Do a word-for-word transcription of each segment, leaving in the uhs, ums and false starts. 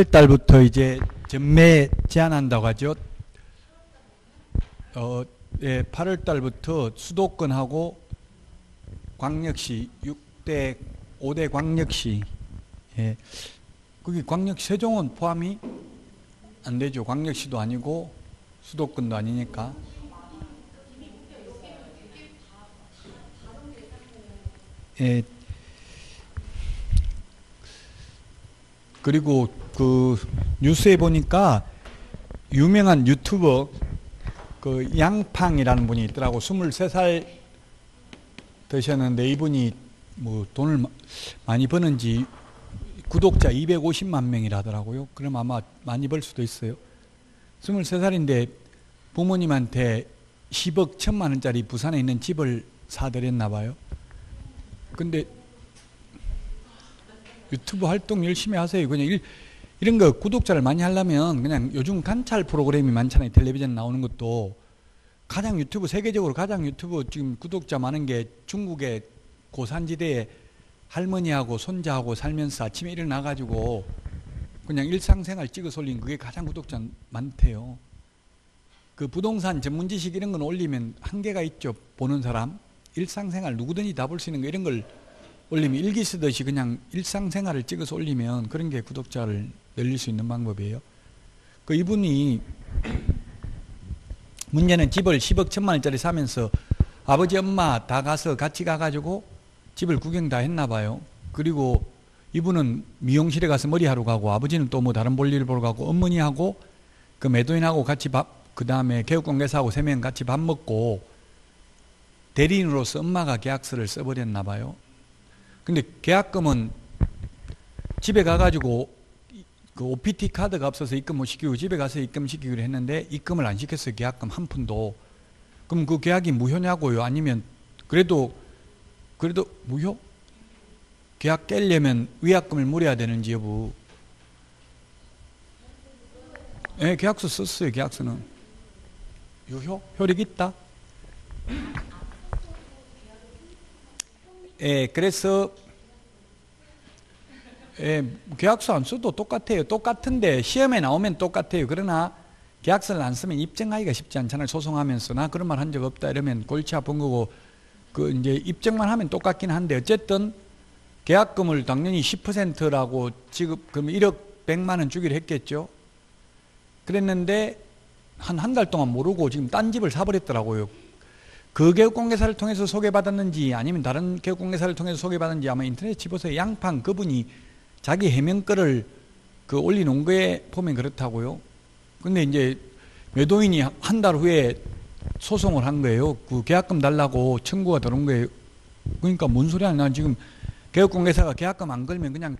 팔월 달부터 이제 전매 제한한다고 하죠. 어, 예, 팔월 달부터 수도권하고 광역시 육대, 오대 광역시, 예, 거기 광역 세종은 포함이 안 되죠. 광역시도 아니고 수도권도 아니니까. 예. 그리고 그 뉴스에 보니까 유명한 유튜버 그 양팡이라는 분이 있더라고. 스물세 살 되셨는데 이분이 뭐 돈을 많이 버는지 구독자 이백오십만 명이라더라고요. 그럼 아마 많이 벌 수도 있어요. 스물세 살인데 부모님한테 십억 천만 원짜리 부산에 있는 집을 사드렸나 봐요. 근데 유튜브 활동 열심히 하세요. 그냥 일, 이런 거 구독자를 많이 하려면 그냥 요즘 관찰 프로그램이 많잖아요. 텔레비전 나오는 것도. 가장 유튜브, 세계적으로 가장 유튜브 지금 구독자 많은 게 중국의 고산지대에 할머니하고 손자하고 살면서 아침에 일어나가지고 그냥 일상생활 찍어서 올린 그게 가장 구독자 많대요. 그 부동산 전문 지식 이런 건 올리면 한계가 있죠. 보는 사람. 일상생활 누구든지 다 볼 수 있는 거 이런 걸 올리면 일기 쓰듯이 그냥 일상생활을 찍어서 올리면 그런 게 구독자를 늘릴 수 있는 방법이에요. 그 이분이 문제는 집을 십억 천만 원짜리 사면서 아버지 엄마 다 가서 같이 가가지고 집을 구경 다 했나 봐요. 그리고 이분은 미용실에 가서 머리하러 가고 아버지는 또 뭐 다른 볼일 보러 가고 어머니하고 그 매도인하고 같이 밥, 그 다음에 개업공개사하고 세 명 같이 밥 먹고 대리인으로서 엄마가 계약서를 써버렸나 봐요. 근데 계약금은 집에 가가지고 그 오피티 카드가 없어서 입금 못 시키고 집에 가서 입금시키기로 했는데 입금을 안 시켰어요. 계약금 한 푼도. 그럼 그 계약이 무효냐고요? 아니면 그래도 그래도 무효? 계약 깨려면 위약금을 물어야 되는지 여부. 예, 네, 계약서 썼어요. 계약서는 유효? 효력 있다. 예, 그래서, 예, 계약서 안 써도 똑같아요. 똑같은데, 시험에 나오면 똑같아요. 그러나, 계약서를 안 쓰면 입증하기가 쉽지 않잖아요. 소송하면서. 나 그런 말 한 적 없다. 이러면 골치 아픈 거고, 그, 이제, 입증만 하면 똑같긴 한데, 어쨌든, 계약금을 당연히 십 퍼센트라고 지급, 그럼 일억 백만 원 주기로 했겠죠. 그랬는데, 한 한 달 동안 모르고 지금 딴 집을 사버렸더라고요. 그 개업공개사를 통해서 소개받았는지 아니면 다른 개업공개사를 통해서 소개받았는지 아마 인터넷 집어서 양팡 그분이 자기 해명글을 그 올리는 거에 보면 그렇다고요. 근데 이제 매도인이 한 달 후에 소송을 한 거예요. 그 계약금 달라고 청구가 들어온 거예요. 그러니까 뭔 소리 하냐. 난 지금 개업공개사가 계약금 안 걸면 그냥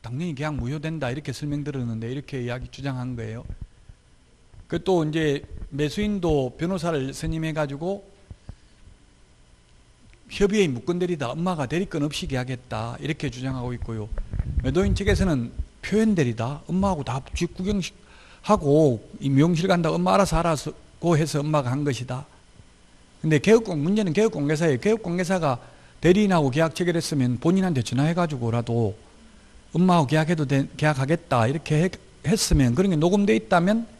당연히 계약 무효된다 이렇게 설명 들었는데 이렇게 이야기 주장한 거예요. 그 또 이제 매수인도 변호사를 선임해가지고 협의에 묶건드리다 엄마가 대리권 없이 계약했다 이렇게 주장하고 있고요. 매도인 측에서는 표현대리다 엄마하고 다 집 구경하고 미용실 간다 엄마 알아서 알아서고 해서 엄마가 한 것이다. 근데 개업공 문제는 개업공개사예요. 개업공개사가 대리인하고 계약 체결했으면 본인한테 전화해가지고라도 엄마하고 계약해도 되, 계약하겠다 이렇게 해, 했으면 그런 게 녹음돼 있다면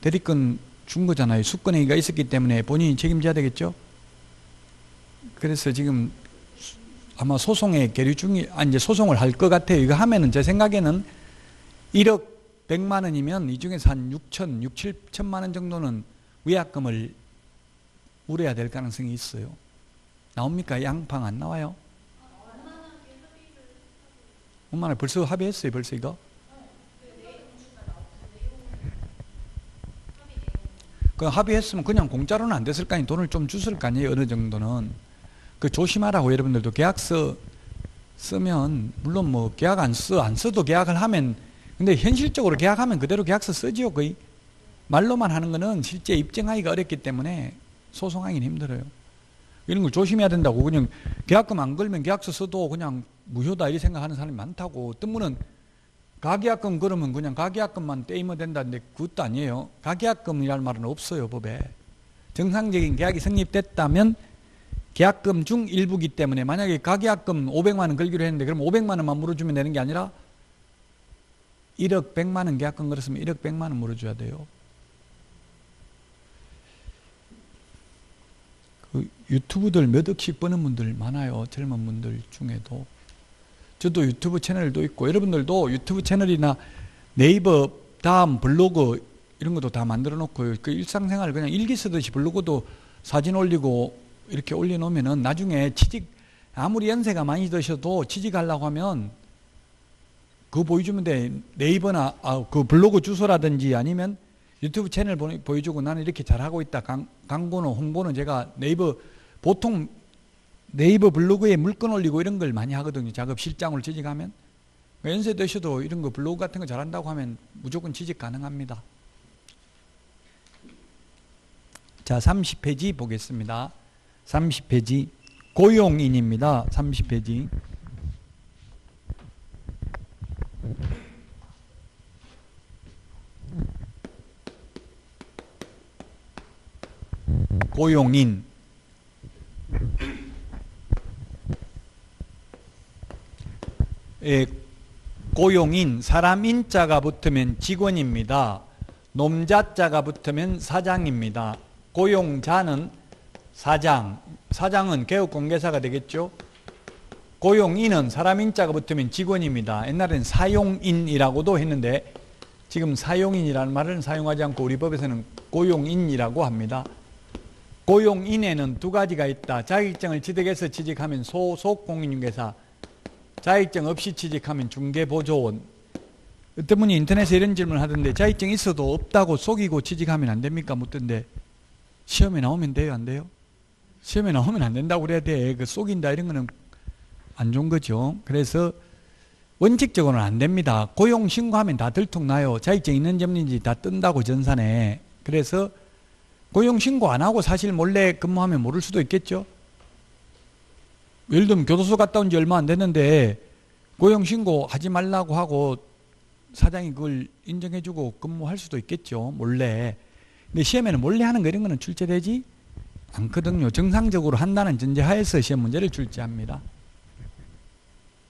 대리권 준 거잖아요. 수권행위가 있었기 때문에 본인이 책임져야 되겠죠. 그래서 지금 아마 소송에 계류 중이, 아, 이제 소송을 할 것 같아요. 이거 하면은 제 생각에는 일억 백만 원이면 이 중에서 한 육천, 육, 칠천만 원 정도는 위약금을 물어야 될 가능성이 있어요. 나옵니까? 양팡 안 나와요? 엄마는 벌써 합의했어요, 벌써 이거? 그 합의했으면 그냥 공짜로는 안 됐을 거 아니에요. 돈을 좀 줬을 거 아니에요. 어느 정도는. 그 조심하라고 여러분들도 계약서 쓰면 물론 뭐 계약 안 써, 안 써도 계약을 하면 근데 현실적으로 계약하면 그대로 계약서 쓰지요. 거의 말로만 하는 거는 실제 입증하기가 어렵기 때문에 소송하기는 힘들어요. 이런 걸 조심해야 된다고. 그냥 계약금 안 걸면 계약서 써도 그냥 무효다 이렇게 생각하는 사람이 많다고. 뜬문은 가계약금 그러면 그냥 가계약금만 떼이면 된다는데 그것도 아니에요. 가계약금이라는 말은 없어요. 법에. 정상적인 계약이 성립됐다면 계약금 중 일부기 때문에 만약에 가계약금 오백만 원 걸기로 했는데 그럼 오백만 원만 물어주면 되는 게 아니라 일억 백만 원 계약금 걸었으면 일억 백만 원 물어줘야 돼요. 그 유튜브들 몇 억씩 버는 분들 많아요. 젊은 분들 중에도. 저도 유튜브 채널도 있고, 여러분들도 유튜브 채널이나 네이버 다음 블로그 이런 것도 다 만들어 놓고, 그 일상생활 그냥 일기 쓰듯이 블로그도 사진 올리고 이렇게 올려놓으면은 나중에 취직, 아무리 연세가 많이 드셔도 취직하려고 하면 그거 보여주면 돼. 네이버나 아, 그 블로그 주소라든지 아니면 유튜브 채널 보여주고 나는 이렇게 잘하고 있다. 광, 광고는 홍보는 제가 네이버, 보통 네이버 블로그에 물건 올리고 이런 걸 많이 하거든요. 작업 실장으로 취직하면. 연세 드셔도 이런 거 블로그 같은 거 잘한다고 하면 무조건 취직 가능합니다. 자, 삼십 페이지 보겠습니다. 삼십 페이지. 고용인입니다. 삼십 페이지. 고용인. 예, 고용인. 사람 인자가 붙으면 직원입니다. 놈자자가 붙으면 사장입니다. 고용자는 사장. 사장은 개업공개사가 되겠죠. 고용인은 사람 인자가 붙으면 직원입니다. 옛날엔 사용인이라고도 했는데 지금 사용인이라는 말은 사용하지 않고 우리 법에서는 고용인이라고 합니다. 고용인에는 두 가지가 있다. 자격증을 취득해서 취직하면 소속 공인중개사, 자격증 없이 취직하면 중개보조원. 어떤 분이 인터넷에 이런 질문을 하던데, 자격증 있어도 없다고 속이고 취직하면 안 됩니까? 묻던데, 시험에 나오면 돼요? 안 돼요? 시험에 나오면 안 된다고 그래야 돼. 그 속인다 이런 거는 안 좋은 거죠. 그래서 원칙적으로는 안 됩니다. 고용 신고하면 다 들통나요. 자격증 있는지 없는지 다 뜬다고 전산에. 그래서 고용 신고 안 하고 사실 몰래 근무하면 모를 수도 있겠죠. 예를 들면 교도소 갔다 온 지 얼마 안 됐는데 고용 신고 하지 말라고 하고 사장이 그걸 인정해주고 근무할 수도 있겠죠. 몰래. 근데 시험에는 몰래 하는 거 이런 거는 출제되지 않거든요. 정상적으로 한다는 전제하에서 시험 문제를 출제합니다.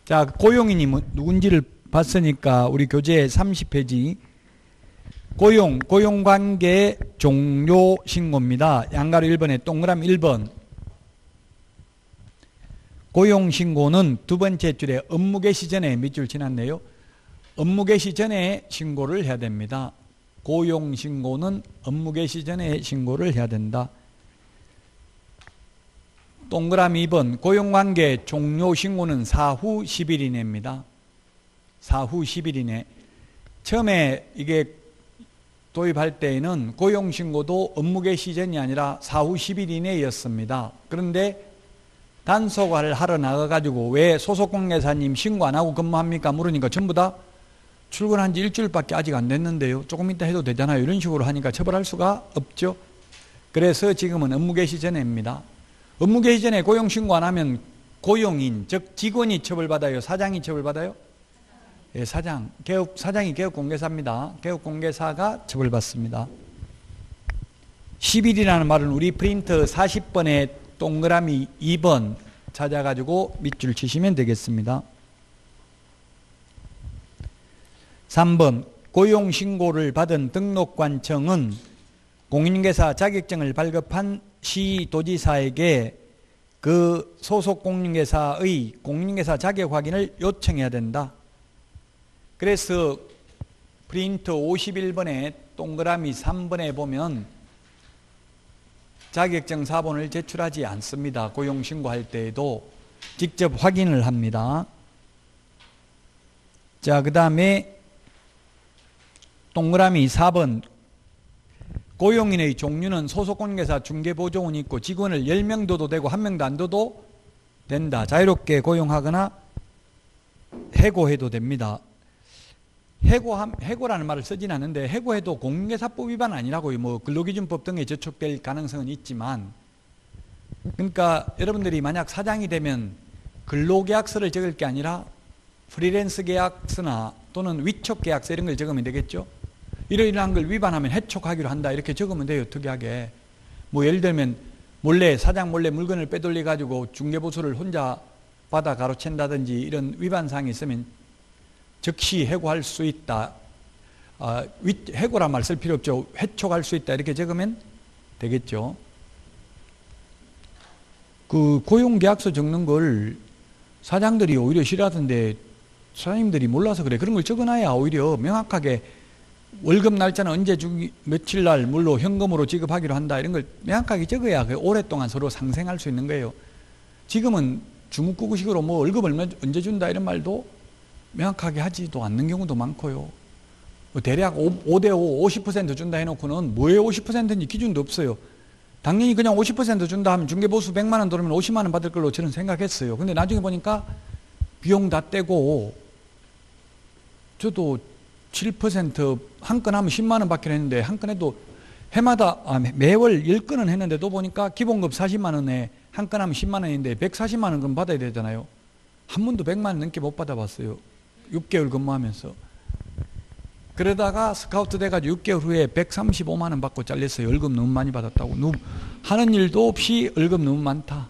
자, 고용인이 누군지를 봤으니까 우리 교재 삼십 페이지. 고용, 고용관계 종료 신고입니다. 양가로 일 번에 동그라미 일 번. 고용신고는 두 번째 줄에 업무 개시 전에, 밑줄 지났네요. 업무 개시 전에 신고를 해야 됩니다. 고용신고는 업무 개시 전에 신고를 해야 된다. 동그라미 이 번. 고용관계 종료 신고는 사후 십 일 이내입니다. 사후 십 일 이내. 처음에 이게 도입할 때에는 고용신고도 업무 개시 전이 아니라 사후 십 일 이내였습니다. 그런데 단속을 하러 나가가지고 왜 소속공개사님 신고 안 하고 근무합니까? 물으니까 전부 다 출근한 지 일주일밖에 아직 안 됐는데요. 조금 이따 해도 되잖아요. 이런 식으로 하니까 처벌할 수가 없죠. 그래서 지금은 업무 개시 전입니다. 업무 개시 전에 고용신고 안 하면 고용인, 즉 직원이 처벌받아요? 사장이 처벌받아요? 예, 사장. 개업, 사장이 개업공개사입니다. 개업공개사가 처벌받습니다. 십 일이라는 말은 우리 프린트 사십 번에 동그라미 이 번 찾아가지고 밑줄 치시면 되겠습니다. 삼 번. 고용신고를 받은 등록관청은 공인중개사 자격증을 발급한 시도지사에게 그 소속 공인중개사의 공인중개사 자격 확인을 요청해야 된다. 그래서 프린트 오십일 번에 동그라미 삼 번에 보면 자격증 사본을 제출하지 않습니다. 고용신고할 때에도 직접 확인을 합니다. 자, 그 다음에 동그라미 사 번. 고용인의 종류는 소속공개사, 중개보조원이 있고 직원을 열 명 둬도 되고 한 명도 안 둬도 된다. 자유롭게 고용하거나 해고해도 됩니다. 해고함, 해고라는 말을 쓰진 않는데, 해고해도 공인중개사법 위반 아니라고 뭐 근로기준법 등에 저촉될 가능성은 있지만, 그러니까 여러분들이 만약 사장이 되면 근로계약서를 적을 게 아니라 프리랜스 계약서나 또는 위촉계약서 이런 걸 적으면 되겠죠. 이러이러한 걸 위반하면 해촉하기로 한다 이렇게 적으면 돼요. 특이하게 뭐 예를 들면 몰래 사장 몰래 물건을 빼돌려 가지고 중개보수를 혼자 받아 가로챈다든지 이런 위반사항이 있으면 즉시 해고할 수 있다. 아, 해고란 말 쓸 필요 없죠. 회촉할 수 있다. 이렇게 적으면 되겠죠. 그 고용계약서 적는 걸 사장들이 오히려 싫어하던데 사장님들이 몰라서 그래. 그런 걸 적어놔야 오히려 명확하게 월급 날짜는 언제 주기, 며칠 날 물로 현금으로 지급하기로 한다. 이런 걸 명확하게 적어야 오랫동안 서로 상생할 수 있는 거예요. 지금은 중국구구식으로 뭐 월급 얼마 언제 준다 이런 말도 명확하게 하지도 않는 경우도 많고요. 뭐 대략 오 대 오, 오십 퍼센트 준다 해놓고는 뭐에 오십 퍼센트인지 기준도 없어요. 당연히 그냥 오십 퍼센트 준다 하면 중개보수 백만 원 들으면 오십만 원 받을 걸로 저는 생각했어요. 근데 나중에 보니까 비용 다 떼고 저도 칠 퍼센트 한 건 하면 십만 원 받기로 했는데 한 건 해도 해마다 아, 매월 열 건은 했는데도 보니까 기본급 사십만 원에 한 건 하면 십만 원인데 백사십만 원 그럼 받아야 되잖아요. 한 번도 백만 원 넘게 못 받아봤어요. 육 개월 근무하면서. 그러다가 스카우트 돼가지고 육 개월 후에 백삼십오만 원 받고 잘렸어요. 월급 너무 많이 받았다고. 누, 하는 일도 없이 월급 너무 많다.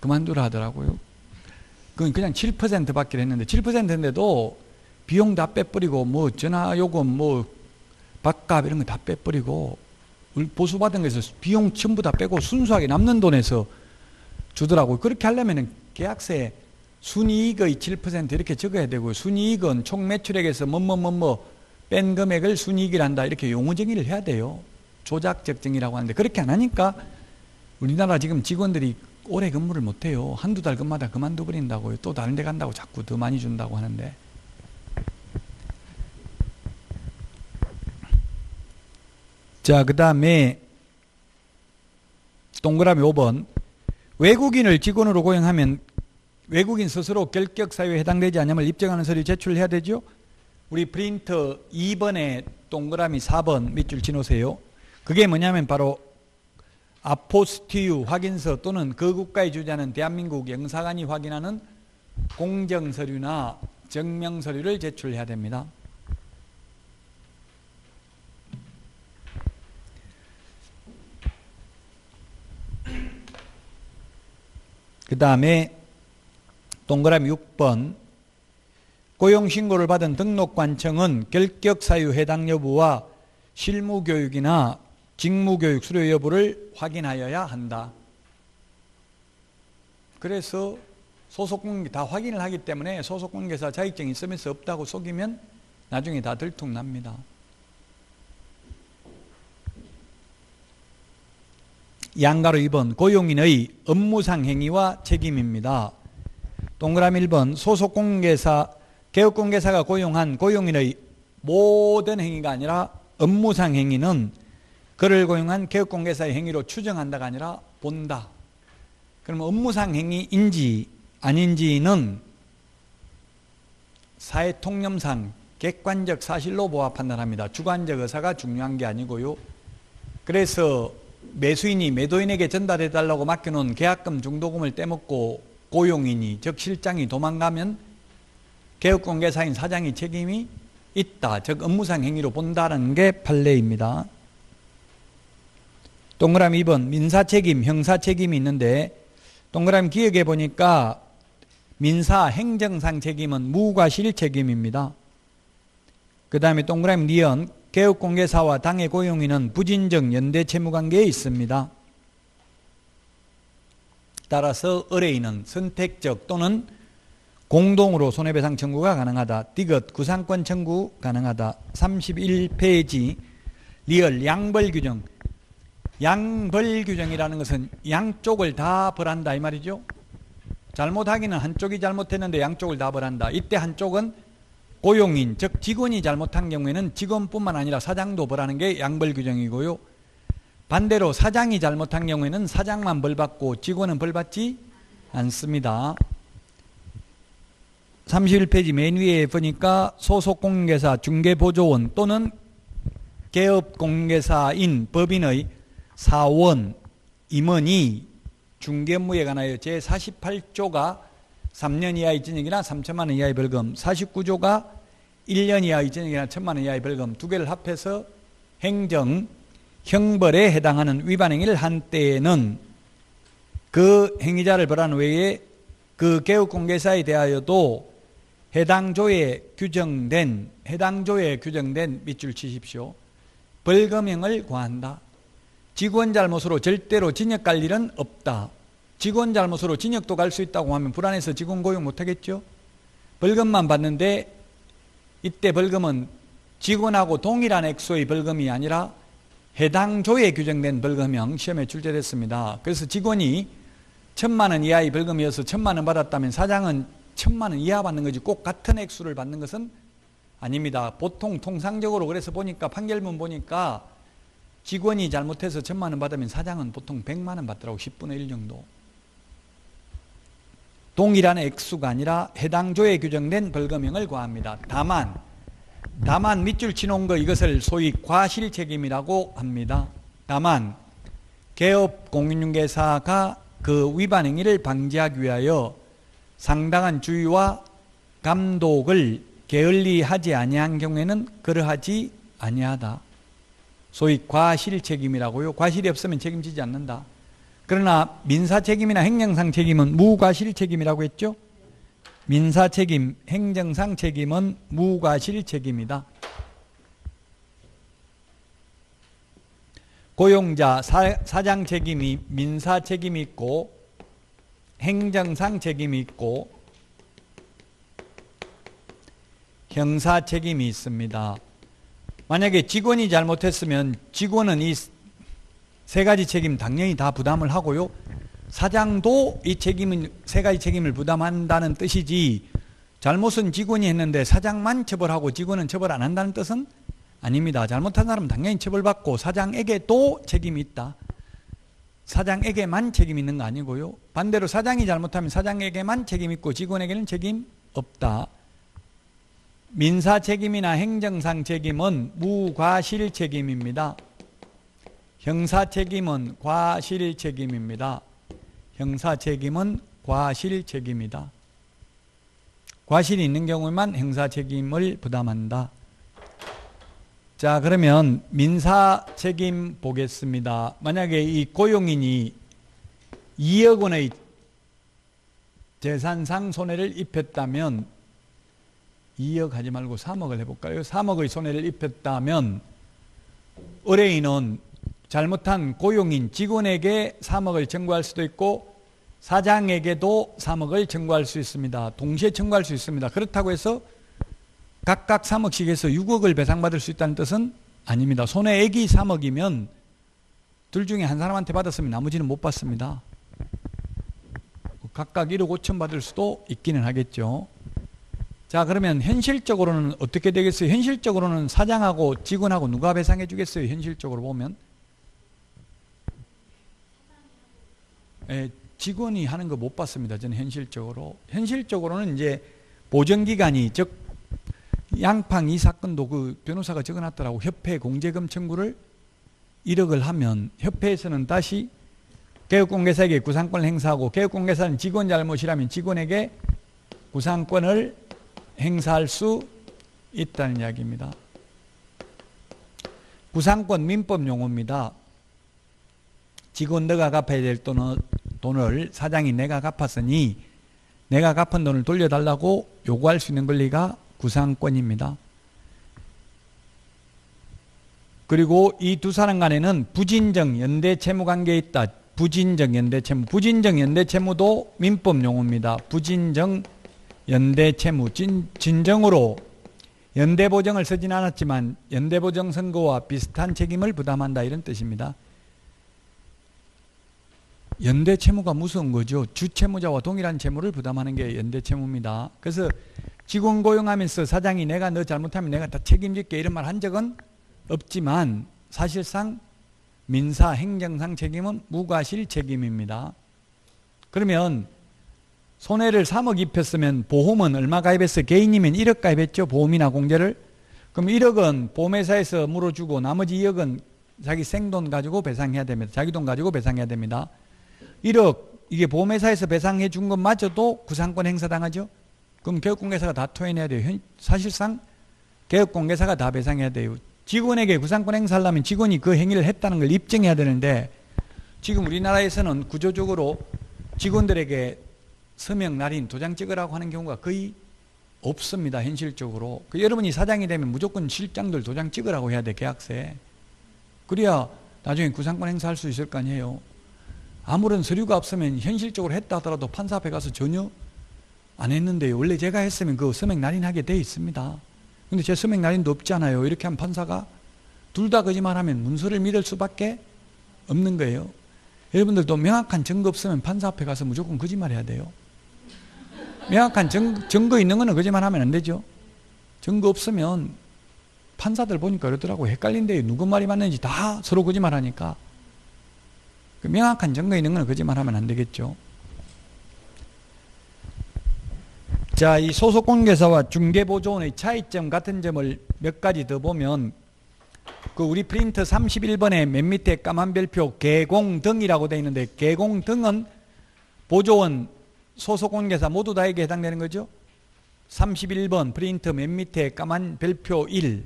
그만두라 하더라고요. 그건 그냥 칠 퍼센트 받기로 했는데 칠 퍼센트인데도 비용 다 빼버리고 뭐 전화요금 뭐 밥값 이런 거 다 빼버리고 보수받은 거에서 비용 전부 다 빼고 순수하게 남는 돈에서 주더라고요. 그렇게 하려면 계약서에 순이익의 칠 퍼센트 이렇게 적어야 되고 순이익은 총 매출액에서 뭐뭐뭐뭐 뺀 금액을 순이익이란다 이렇게 용어 정의를 해야 돼요. 조작적 정의라고 하는데 그렇게 안 하니까 우리나라 지금 직원들이 오래 근무를 못해요. 한두 달 근무하다 그만둬버린다고요. 또 다른 데 간다고 자꾸 더 많이 준다고 하는데 자, 그 다음에 동그라미 오 번 외국인을 직원으로 고용하면 외국인 스스로 결격사유에 해당되지 않음을 입증하는 서류 제출해야 되죠. 우리 프린터 이 번에 동그라미 사 번 밑줄 지놓으세요. 그게 뭐냐면 바로 아포스티유 확인서 또는 그 국가에 주재하는 대한민국 영사관이 확인하는 공정서류나 증명서류를 제출해야 됩니다. 그 다음에 동그라미 육 번 고용신고를 받은 등록관청은 결격사유 해당 여부와 실무교육이나 직무교육 수료 여부를 확인하여야 한다. 그래서 소속관계 다 확인을 하기 때문에 소속관계사 자격증이 있으면서 없다고 속이면 나중에 다 들통납니다. 양가로 이 번 고용인의 업무상 행위와 책임입니다. 동그라미 일 번 소속공개사 개업공개사가 고용한 고용인의 모든 행위가 아니라 업무상 행위는 그를 고용한 개업공개사의 행위로 추정한다가 아니라 본다. 그럼 업무상 행위인지 아닌지는 사회통념상 객관적 사실로 보아 판단합니다. 주관적 의사가 중요한 게 아니고요. 그래서 매수인이 매도인에게 전달해달라고 맡겨놓은 계약금 중도금을 떼먹고 고용인이 즉 실장이 도망가면 개업공개사인 사장이 책임이 있다. 즉 업무상 행위로 본다는 게 판례입니다. 동그라미 이 번 민사책임, 형사책임이 있는데 동그라미 기억해 보니까 민사 행정상 책임은 무과실 책임입니다. 그 다음에 동그라미 이 번 개업공개사와 당해 고용인은 부진정 연대 채무관계에 있습니다. 따라서 의뢰인은 선택적 또는 공동으로 손해배상 청구가 가능하다. 디귿 구상권 청구 가능하다. 삼십일 페이지 리얼 양벌규정. 양벌규정이라는 것은 양쪽을 다 벌한다 이 말이죠. 잘못하기는 한쪽이 잘못했는데 양쪽을 다 벌한다. 이때 한쪽은 고용인 즉 직원이 잘못한 경우에는 직원뿐만 아니라 사장도 벌하는 게 양벌규정이고요. 반대로 사장이 잘못한 경우에는 사장만 벌받고 직원은 벌받지 않습니다. 삼십일 페이지 맨 위에 보니까 소속공개사, 중개보조원 또는 개업공개사인 법인의 사원, 임원이 중개업무에 관하여 제사십팔 조가 삼 년 이하의 징역이나 삼천만 원 이하의 벌금, 사십구 조가 일 년 이하의 징역이나 천만 원 이하의 벌금 두 개를 합해서 행정, 형벌에 해당하는 위반 행위를 한 때에는 그 행위자를 벌한 외에 그 개업공개사에 대하여도 해당 조에 규정된 해당 조에 규정된 밑줄 치십시오. 벌금형을 구한다. 직원 잘못으로 절대로 징역 갈 일은 없다. 직원 잘못으로 징역도 갈 수 있다고 하면 불안해서 직원 고용 못하겠죠. 벌금만 받는데 이때 벌금은 직원하고 동일한 액수의 벌금이 아니라 해당 조에 규정된 벌금형 시험에 출제됐습니다. 그래서 직원이 천만 원 이하의 벌금이어서 천만 원 받았다면 사장은 천만 원 이하 받는 거지 꼭 같은 액수를 받는 것은 아닙니다. 보통 통상적으로 그래서 보니까 판결문 보니까 직원이 잘못해서 천만 원 받으면 사장은 보통 백만 원 받더라고. 십분의 일 정도. 동일한 액수가 아니라 해당 조에 규정된 벌금형을 과합니다. 다만 다만 밑줄 치놓은 거 이것을 소위 과실책임이라고 합니다. 다만 개업 공인중개사가 그 위반 행위를 방지하기 위하여 상당한 주의와 감독을 게을리 하지 아니한 경우에는 그러하지 아니하다. 소위 과실책임이라고요. 과실이 없으면 책임지지 않는다. 그러나 민사책임이나 행정상 책임은 무과실책임이라고 했죠. 민사책임, 행정상 책임은 무과실책임이다. 고용자, 사, 사장 책임이 민사책임이 있고 행정상 책임이 있고 형사 책임이 있습니다. 만약에 직원이 잘못했으면 직원은 이 세 가지 책임 당연히 다 부담을 하고요. 사장도 이 책임은 세 가지 책임을 부담한다는 뜻이지 잘못은 직원이 했는데 사장만 처벌하고 직원은 처벌 안 한다는 뜻은 아닙니다. 잘못한 사람은 당연히 처벌받고 사장에게도 책임이 있다. 사장에게만 책임 있는 거 아니고요. 반대로 사장이 잘못하면 사장에게만 책임 있고 직원에게는 책임 없다. 민사 책임이나 행정상 책임은 무과실 책임입니다. 형사 책임은 과실 책임입니다. 형사 책임은 과실 책임이다. 과실이 있는 경우에만 형사 책임을 부담한다. 자, 그러면 민사 책임 보겠습니다. 만약에 이 고용인이 이억 원의 재산상 손해를 입혔다면 이억 하지 말고 삼억을 해볼까요? 삼억의 손해를 입혔다면 의뢰인은 잘못한 고용인 직원에게 삼억을 청구할 수도 있고 사장에게도 삼억을 청구할 수 있습니다. 동시에 청구할 수 있습니다. 그렇다고 해서 각각 삼억씩 해서 육억을 배상받을 수 있다는 뜻은 아닙니다. 손해액이 삼억이면 둘 중에 한 사람한테 받았으면 나머지는 못 받습니다. 각각 일억 오천 받을 수도 있기는 하겠죠. 자, 그러면 현실적으로는 어떻게 되겠어요? 현실적으로는 사장하고 직원하고 누가 배상해 주겠어요? 현실적으로 보면 예, 직원이 하는 거 못 받습니다. 저는 현실적으로 현실적으로는 이제 보정기간이 즉 양팡 이 사건도 그 변호사가 적어놨더라고. 협회 공제금 청구를 일억을 하면 협회에서는 다시 개업공개사에게 구상권을 행사하고 개업공개사는 직원 잘못이라면 직원에게 구상권을 행사할 수 있다는 이야기입니다. 구상권 민법 용어입니다. 직원 너가 갚아야 될 돈을, 돈을 사장이 내가 갚았으니 내가 갚은 돈을 돌려달라고 요구할 수 있는 권리가 구상권입니다. 그리고 이 두 사람 간에는 부진정 연대 채무 관계에 있다. 부진정 연대 채무. 부진정 연대 채무도 민법 용어입니다. 부진정 연대 채무. 진, 진정으로 연대 보정을 쓰진 않았지만 연대 보정 선고와 비슷한 책임을 부담한다. 이런 뜻입니다. 연대 채무가 무서운 거죠. 주채무자와 동일한 채무를 부담하는 게 연대 채무입니다. 그래서 직원 고용하면서 사장이 내가 너 잘못하면 내가 다 책임질게 이런 말 한 적은 없지만 사실상 민사 행정상 책임은 무과실 책임입니다. 그러면 손해를 삼억 입혔으면 보험은 얼마 가입했어요? 개인이면 일억 가입했죠. 보험이나 공제를. 그럼 일억은 보험회사에서 물어주고 나머지 이억은 자기 생돈 가지고 배상해야 됩니다. 자기 돈 가지고 배상해야 됩니다. 일억 이게 보험회사에서 배상해 준 것마저도 구상권 행사당하죠. 그럼 개업공개사가 다 토해내야 돼요. 사실상 개업공개사가 다 배상해야 돼요. 직원에게 구상권 행사하려면 직원이 그 행위를 했다는 걸 입증해야 되는데 지금 우리나라에서는 구조적으로 직원들에게 서명 날인 도장 찍으라고 하는 경우가 거의 없습니다. 현실적으로. 그 여러분이 사장이 되면 무조건 실장들 도장 찍으라고 해야 돼. 계약서에. 그래야 나중에 구상권 행사할 수 있을 거 아니에요. 아무런 서류가 없으면 현실적으로 했다 하더라도 판사 앞에 가서 전혀 안 했는데 원래 제가 했으면 그 서명 날인하게 돼 있습니다. 근데 제 서명 날인도 없잖아요. 이렇게 하면 판사가 둘 다 거짓말하면 문서를 믿을 수밖에 없는 거예요. 여러분들도 명확한 증거 없으면 판사 앞에 가서 무조건 거짓말해야 돼요. 명확한 증거, 증거 있는 거는 거짓말하면 안 되죠. 증거 없으면 판사들 보니까 그러더라고요. 헷갈린데 누구 말이 맞는지 다 서로 거짓말하니까. 그 명확한 증거 있는 거는 거짓말하면 안 되겠죠. 자, 이 소속공개사와 중개보조원의 차이점 같은 점을 몇 가지 더 보면, 그 우리 프린트 삼십일 번에 맨 밑에 까만 별표 개공 등이라고 되어 있는데, 개공 등은 보조원, 소속공개사 모두 다에게 해당되는 거죠. 삼십일 번 프린트 맨 밑에 까만 별표 일,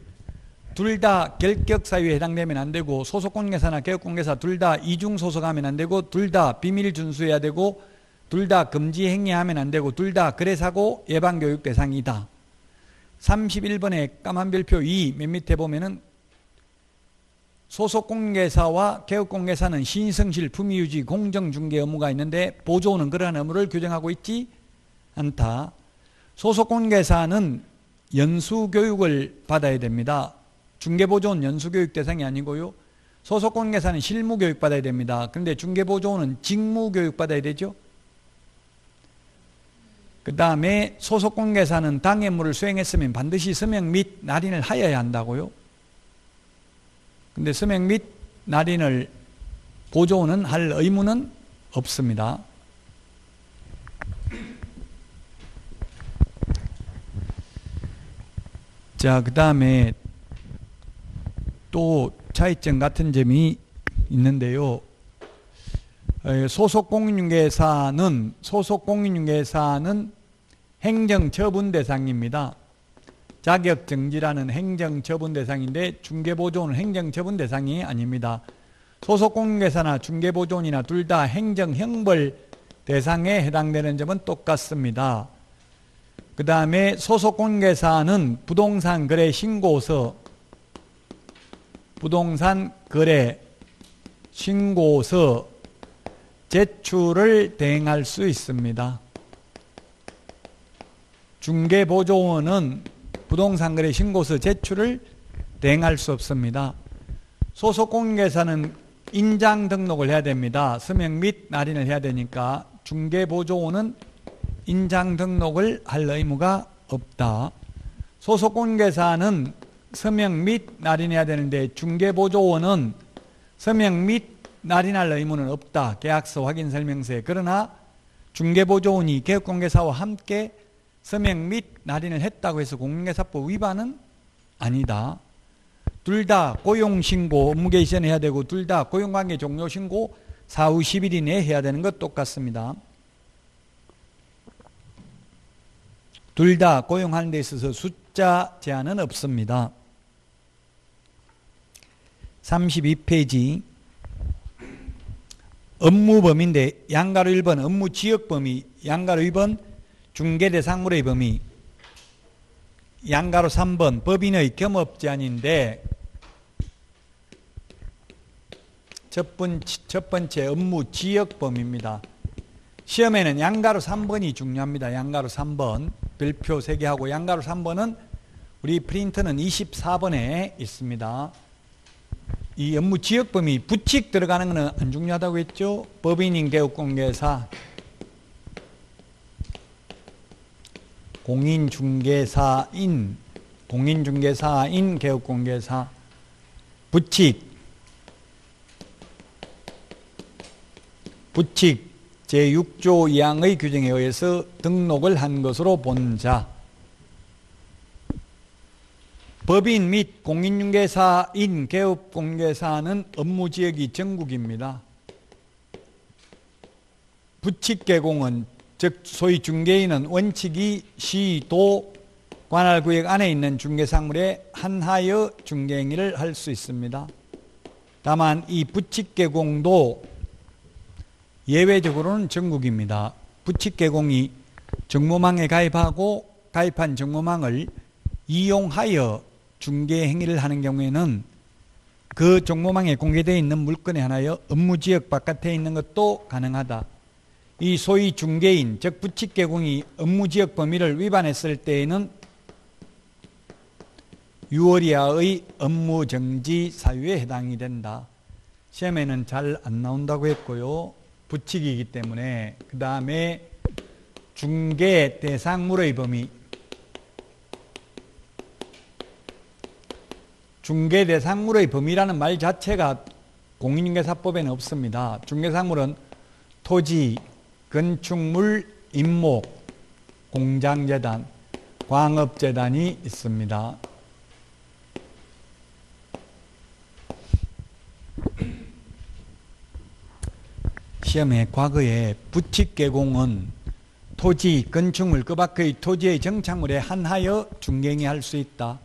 둘 다 결격사유에 해당되면 안 되고, 소속공개사나 개업공개사 둘 다 이중소속하면 안 되고, 둘 다 비밀 준수해야 되고, 둘 다 금지 행위하면 안 되고, 둘 다 거래사고 예방교육 대상이다. 삼십일 번에 까만 별표 이 맨 밑에 보면은 소속공개사와 개업공개사는 신성실, 품위유지, 공정중개 의무가 있는데 보조원은 그러한 의무를 규정하고 있지 않다. 소속공개사는 연수교육을 받아야 됩니다. 중개보조원 연수교육 대상이 아니고요. 소속공개사는 실무교육 받아야 됩니다. 그런데 중개보조원은 직무교육 받아야 되죠. 그 다음에 소속공개사는 당해물을 수행했으면 반드시 서명 및 날인을 하여야 한다고요. 근데 서명 및 날인을 보조원은 할 의무는 없습니다. 자, 그 다음에 또 차이점 같은 점이 있는데요. 소속공인중개사는 소속공인중개사는 행정처분 대상입니다. 자격정지라는 행정처분 대상인데 중개보조원은 행정처분 대상이 아닙니다. 소속공인중개사나 중개보조원이나 둘 다 행정형벌 대상에 해당되는 점은 똑같습니다. 그 다음에 소속공인중개사는 부동산 거래 신고서, 부동산 거래 신고서 제출을 대행할 수 있습니다. 중개보조원은 부동산 거래 신고서 제출을 대행할 수 없습니다. 소속공인중개사는 인장 등록을 해야 됩니다. 서명 및 날인을 해야 되니까. 중개보조원은 인장 등록을 할 의무가 없다. 소속공인중개사는 서명 및 날인해야 되는데 중개보조원은 서명 및 날인할 의무는 없다. 계약서 확인 설명서에. 그러나 중개보조원이 개업공개사와 함께 서명 및 날인을 했다고 해서 공인중개사법 위반은 아니다. 둘 다 고용신고 업무 개시전에 해야 되고, 둘 다 고용관계 종료신고 사후 십 일 이내에 해야 되는 것 똑같습니다. 둘 다 고용하는 데 있어서 숫자 제한은 없습니다. 삼십이 페이지 업무 범위인데, 양가로 일 번 업무 지역 범위, 양가로 이 번 중개 대상물의 범위, 양가로 삼 번 법인의 겸업 제한인데, 첫 번째, 첫 번째 업무 지역 범위입니다. 시험에는 양가로 삼 번이 중요합니다. 양가로 삼 번 별표 세 개하고, 양가로 삼 번은 우리 프린트는 이십사 번에 있습니다. 이 업무 지역 범위, 부칙 들어가는 것은 안 중요하다고 했죠. 법인인 개업공개사, 공인중개사인, 공인중개사인 개업공개사, 부칙, 부칙 제육 조 이 항의 규정에 의해서 등록을 한 것으로 본 자, 법인 및 공인중개사인 개업공개사는 업무지역이 전국입니다. 부칙개공은, 즉 소위 중개인은 원칙이 시, 도, 관할구역 안에 있는 중개상물에 한하여 중개행위를 할 수 있습니다. 다만 이 부칙개공도 예외적으로는 전국입니다. 부칙개공이 정모망에 가입하고 가입한 정보망을 이용하여 중개 행위를 하는 경우에는 그 정보망에 공개되어 있는 물건에 하나여 업무지역 바깥에 있는 것도 가능하다. 이 소위 중개인 즉 부칙개공이 업무지역 범위를 위반했을 때에는 육 개월 이하의 업무정지 사유에 해당이 된다. 시험에는 잘 안 나온다고 했고요. 부칙이기 때문에. 그 다음에 중개 대상물의 범위. 중개 대상물의 범위라는 말 자체가 공인중개사법에는 없습니다. 중개상물은 토지, 건축물, 임목, 공장재단, 광업재단이 있습니다. 시험에 과거에 부칙개공은 토지, 건축물, 그 밖의 토지의 정착물에 한하여 중개행위할 수 있다.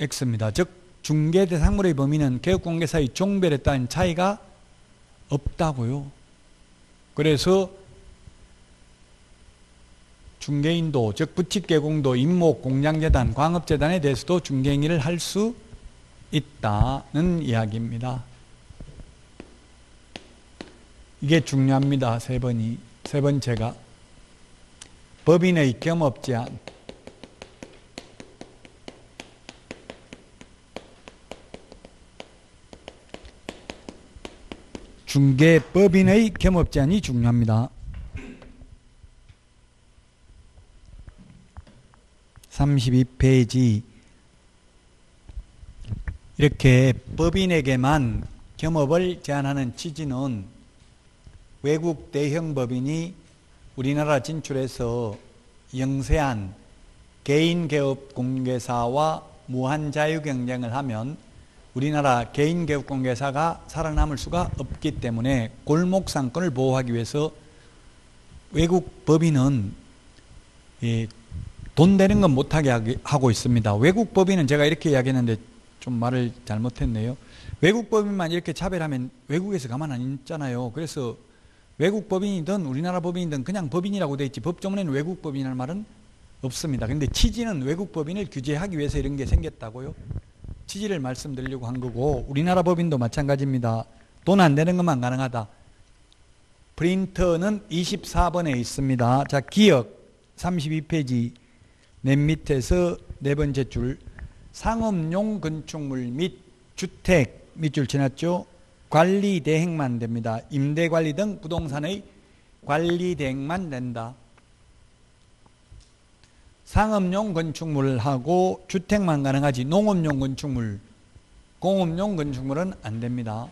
X입니다. 즉 중개 대상물의 범위는 개업공개사의 종별에 따른 차이가 없다고요. 그래서 중개인도 즉 부칙개공도 임목, 공장재단, 광업재단에 대해서도 중개행위를 할 수 있다는 이야기입니다. 이게 중요합니다. 세 번이. 세 번째가 법인의 겸업 제한. 중개법인의 겸업 제한이 중요합니다. 삼십이 페이지. 이렇게 법인에게만 겸업을 제한하는 취지는 외국 대형 법인이 우리나라 진출해서 영세한 개인 개업 공개사와 무한 자유 경쟁을 하면 우리나라 개인 개업 공개사가 살아남을 수가 없기 때문에 골목 상권을 보호하기 위해서 외국 법인은 돈 되는 건 못하게 하고 있습니다. 외국 법인은 제가 이렇게 이야기했는데 좀 말을 잘못했네요. 외국 법인만 이렇게 차별하면 외국에서 가만 안 있잖아요. 그래서 외국 법인이든 우리나라 법인이든 그냥 법인이라고 되어 있지 법조문에는 외국 법인이라는 말은 없습니다. 그런데 취지는 외국 법인을 규제하기 위해서 이런 게 생겼다고요. 취지를 말씀드리려고 한 거고 우리나라 법인도 마찬가지입니다. 돈 안 되는 것만 가능하다. 프린터는 이십사 번에 있습니다. 자, 기억 삼십이 페이지 맨 밑에서 네 번째 줄 상업용 건축물 및 주택 밑줄 지났죠. 관리 대행만 됩니다. 임대 관리 등 부동산의 관리 대행만 된다. 상업용 건축물하고 주택만 가능하지 농업용 건축물, 공업용 건축물은 안 됩니다.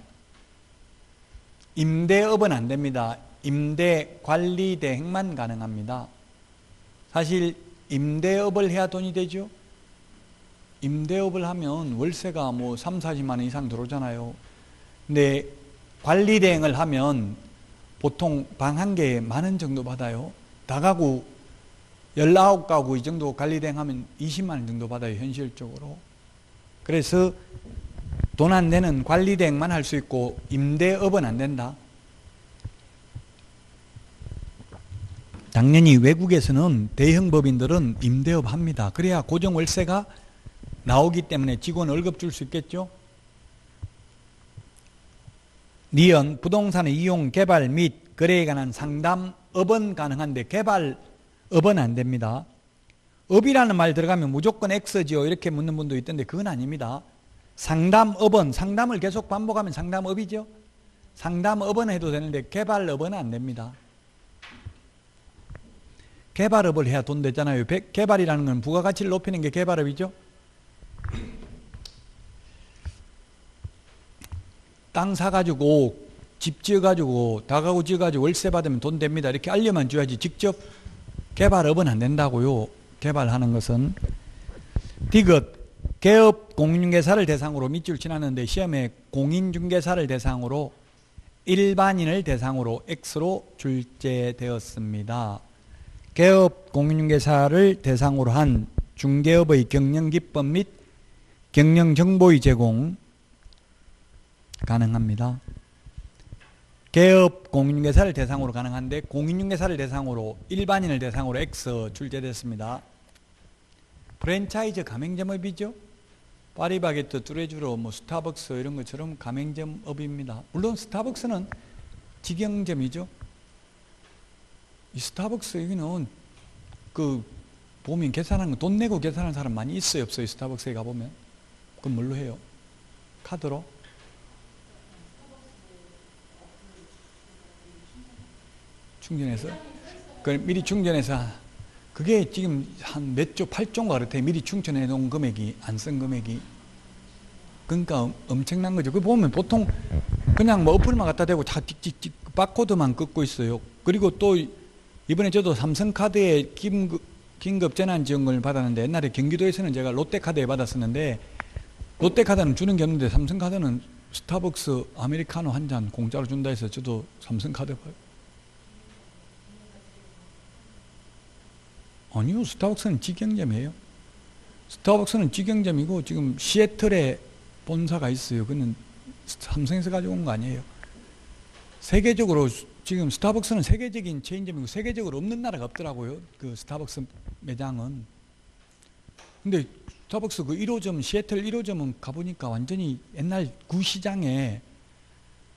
임대업은 안 됩니다. 임대 관리 대행만 가능합니다. 사실 임대업을 해야 돈이 되죠. 임대업을 하면 월세가 뭐 삼, 사십만 원 이상 들어오잖아요. 근데 관리 대행을 하면 보통 방 한 개에 만 원 정도 받아요. 다가구 열아홉 가구 이 정도 관리 대행하면 이십만 원 정도 받아요. 현실적으로. 그래서 돈 안 되는 관리 대행만 할 수 있고 임대업은 안 된다. 당연히 외국에서는 대형 법인들은 임대업 합니다. 그래야 고정 월세가 나오기 때문에 직원 월급 줄 수 있겠죠. 니은 부동산의 이용 개발 및 거래에 관한 상담업은 가능한데 개발업은 안 됩니다. 업이라는 말 들어가면 무조건 X지요 이렇게 묻는 분도 있던데 그건 아닙니다. 상담업은 상담을 계속 반복하면 상담업이죠. 상담업은 해도 되는데 개발업은 안 됩니다. 개발업을 해야 돈 되잖아요. 개발이라는 건 부가가치를 높이는 게 개발업이죠. 땅 사가지고 집 지어가지고 다가구 지어가지고 월세 받으면 돈 됩니다. 이렇게 알려만 줘야지 직접 개발업은 안 된다고요. 개발하는 것은. 디귿 개업 공인중개사를 대상으로 밑줄 지났는데 시험에 공인중개사를 대상으로 일반인을 대상으로 X로 출제되었습니다. 개업 공인중개사를 대상으로 한 중개업의 경영기법 및 경영정보의 제공 가능합니다. 개업 공인중개사를 대상으로 가능한데 공인중개사를 대상으로 일반인을 대상으로 X 출제됐습니다. 프랜차이즈 가맹점업이죠. 파리바게뜨, 뚜레쥬르, 뭐 스타벅스 이런 것처럼 가맹점업입니다. 물론 스타벅스는 직영점이죠. 이 스타벅스 여기는 그 보면 계산하는 거 돈 내고 계산하는 사람 많이 있어요, 없어요? 스타벅스에 가보면 그건 뭘로 해요? 카드로? 충전해서? 그럼 미리 충전해서 그게 지금 한 몇 조, 팔 조인가 그렇대. 미리 충전해 놓은 금액이, 안 쓴 금액이. 그러니까 엄청난 거죠. 그 보면 보통 그냥 뭐 어플만 갖다 대고 자 찍찍찍 바코드만 긋고 있어요. 그리고 또 이번에 저도 삼성카드에 긴급, 긴급재난지원금을 받았는데 옛날에 경기도에서는 제가 롯데카드에 받았었는데 롯데카드는 주는 게 없는데 삼성카드는 스타벅스 아메리카노 한 잔 공짜로 준다 해서 저도 삼성카드 봐요. 아니요, 스타벅스는 직영점이에요. 스타벅스는 직영점이고 지금 시애틀에 본사가 있어요. 그건 삼성에서 가져온 거 아니에요. 세계적으로 지금 스타벅스는 세계적인 체인점이고 세계적으로 없는 나라가 없더라고요. 그 스타벅스 매장은. 근데 스타벅스 그 일 호점, 시애틀 일 호점은 가보니까 완전히 옛날 구시장에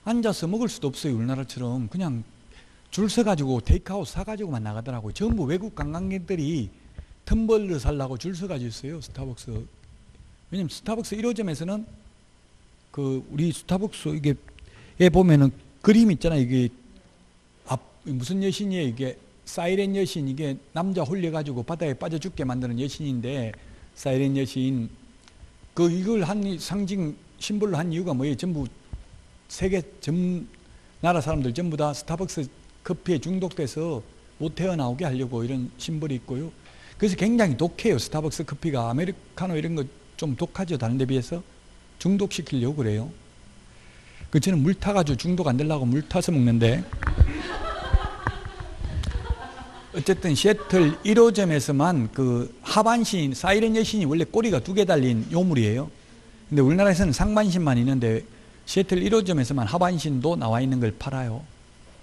앉아서 먹을 수도 없어요. 우리나라처럼. 그냥 줄 서가지고 테이크아웃 사가지고만 나가더라고요. 전부 외국 관광객들이 텀블러 살라고 줄 서가지고 있어요. 스타벅스. 왜냐면 스타벅스 일 호점에서는 그 우리 스타벅스 이게 에 보면은 그림 있잖아요. 이게 앞 무슨 여신이에요. 이게 사이렌 여신. 이게 남자 홀려가지고 바다에 빠져 죽게 만드는 여신인데 사이렌 여신. 그 이걸 한 상징 심볼로 한 이유가 뭐예요? 전부 세계 전 나라 사람들 전부 다 스타벅스 커피에 중독돼서 못 태어나오게 하려고 이런 심벌이 있고요. 그래서 굉장히 독해요. 스타벅스 커피가 아메리카노 이런 거 좀 독하죠. 다른 데 비해서. 중독시키려고 그래요. 그 저는 물 타가지고 중독 안 되려고 물 타서 먹는데 어쨌든 시애틀 일 호점에서만 그 하반신 사이렌 여신이 원래 꼬리가 두 개 달린 요물이에요. 근데 우리나라에서는 상반신만 있는데 시애틀 일 호점에서만 하반신도 나와 있는 걸 팔아요.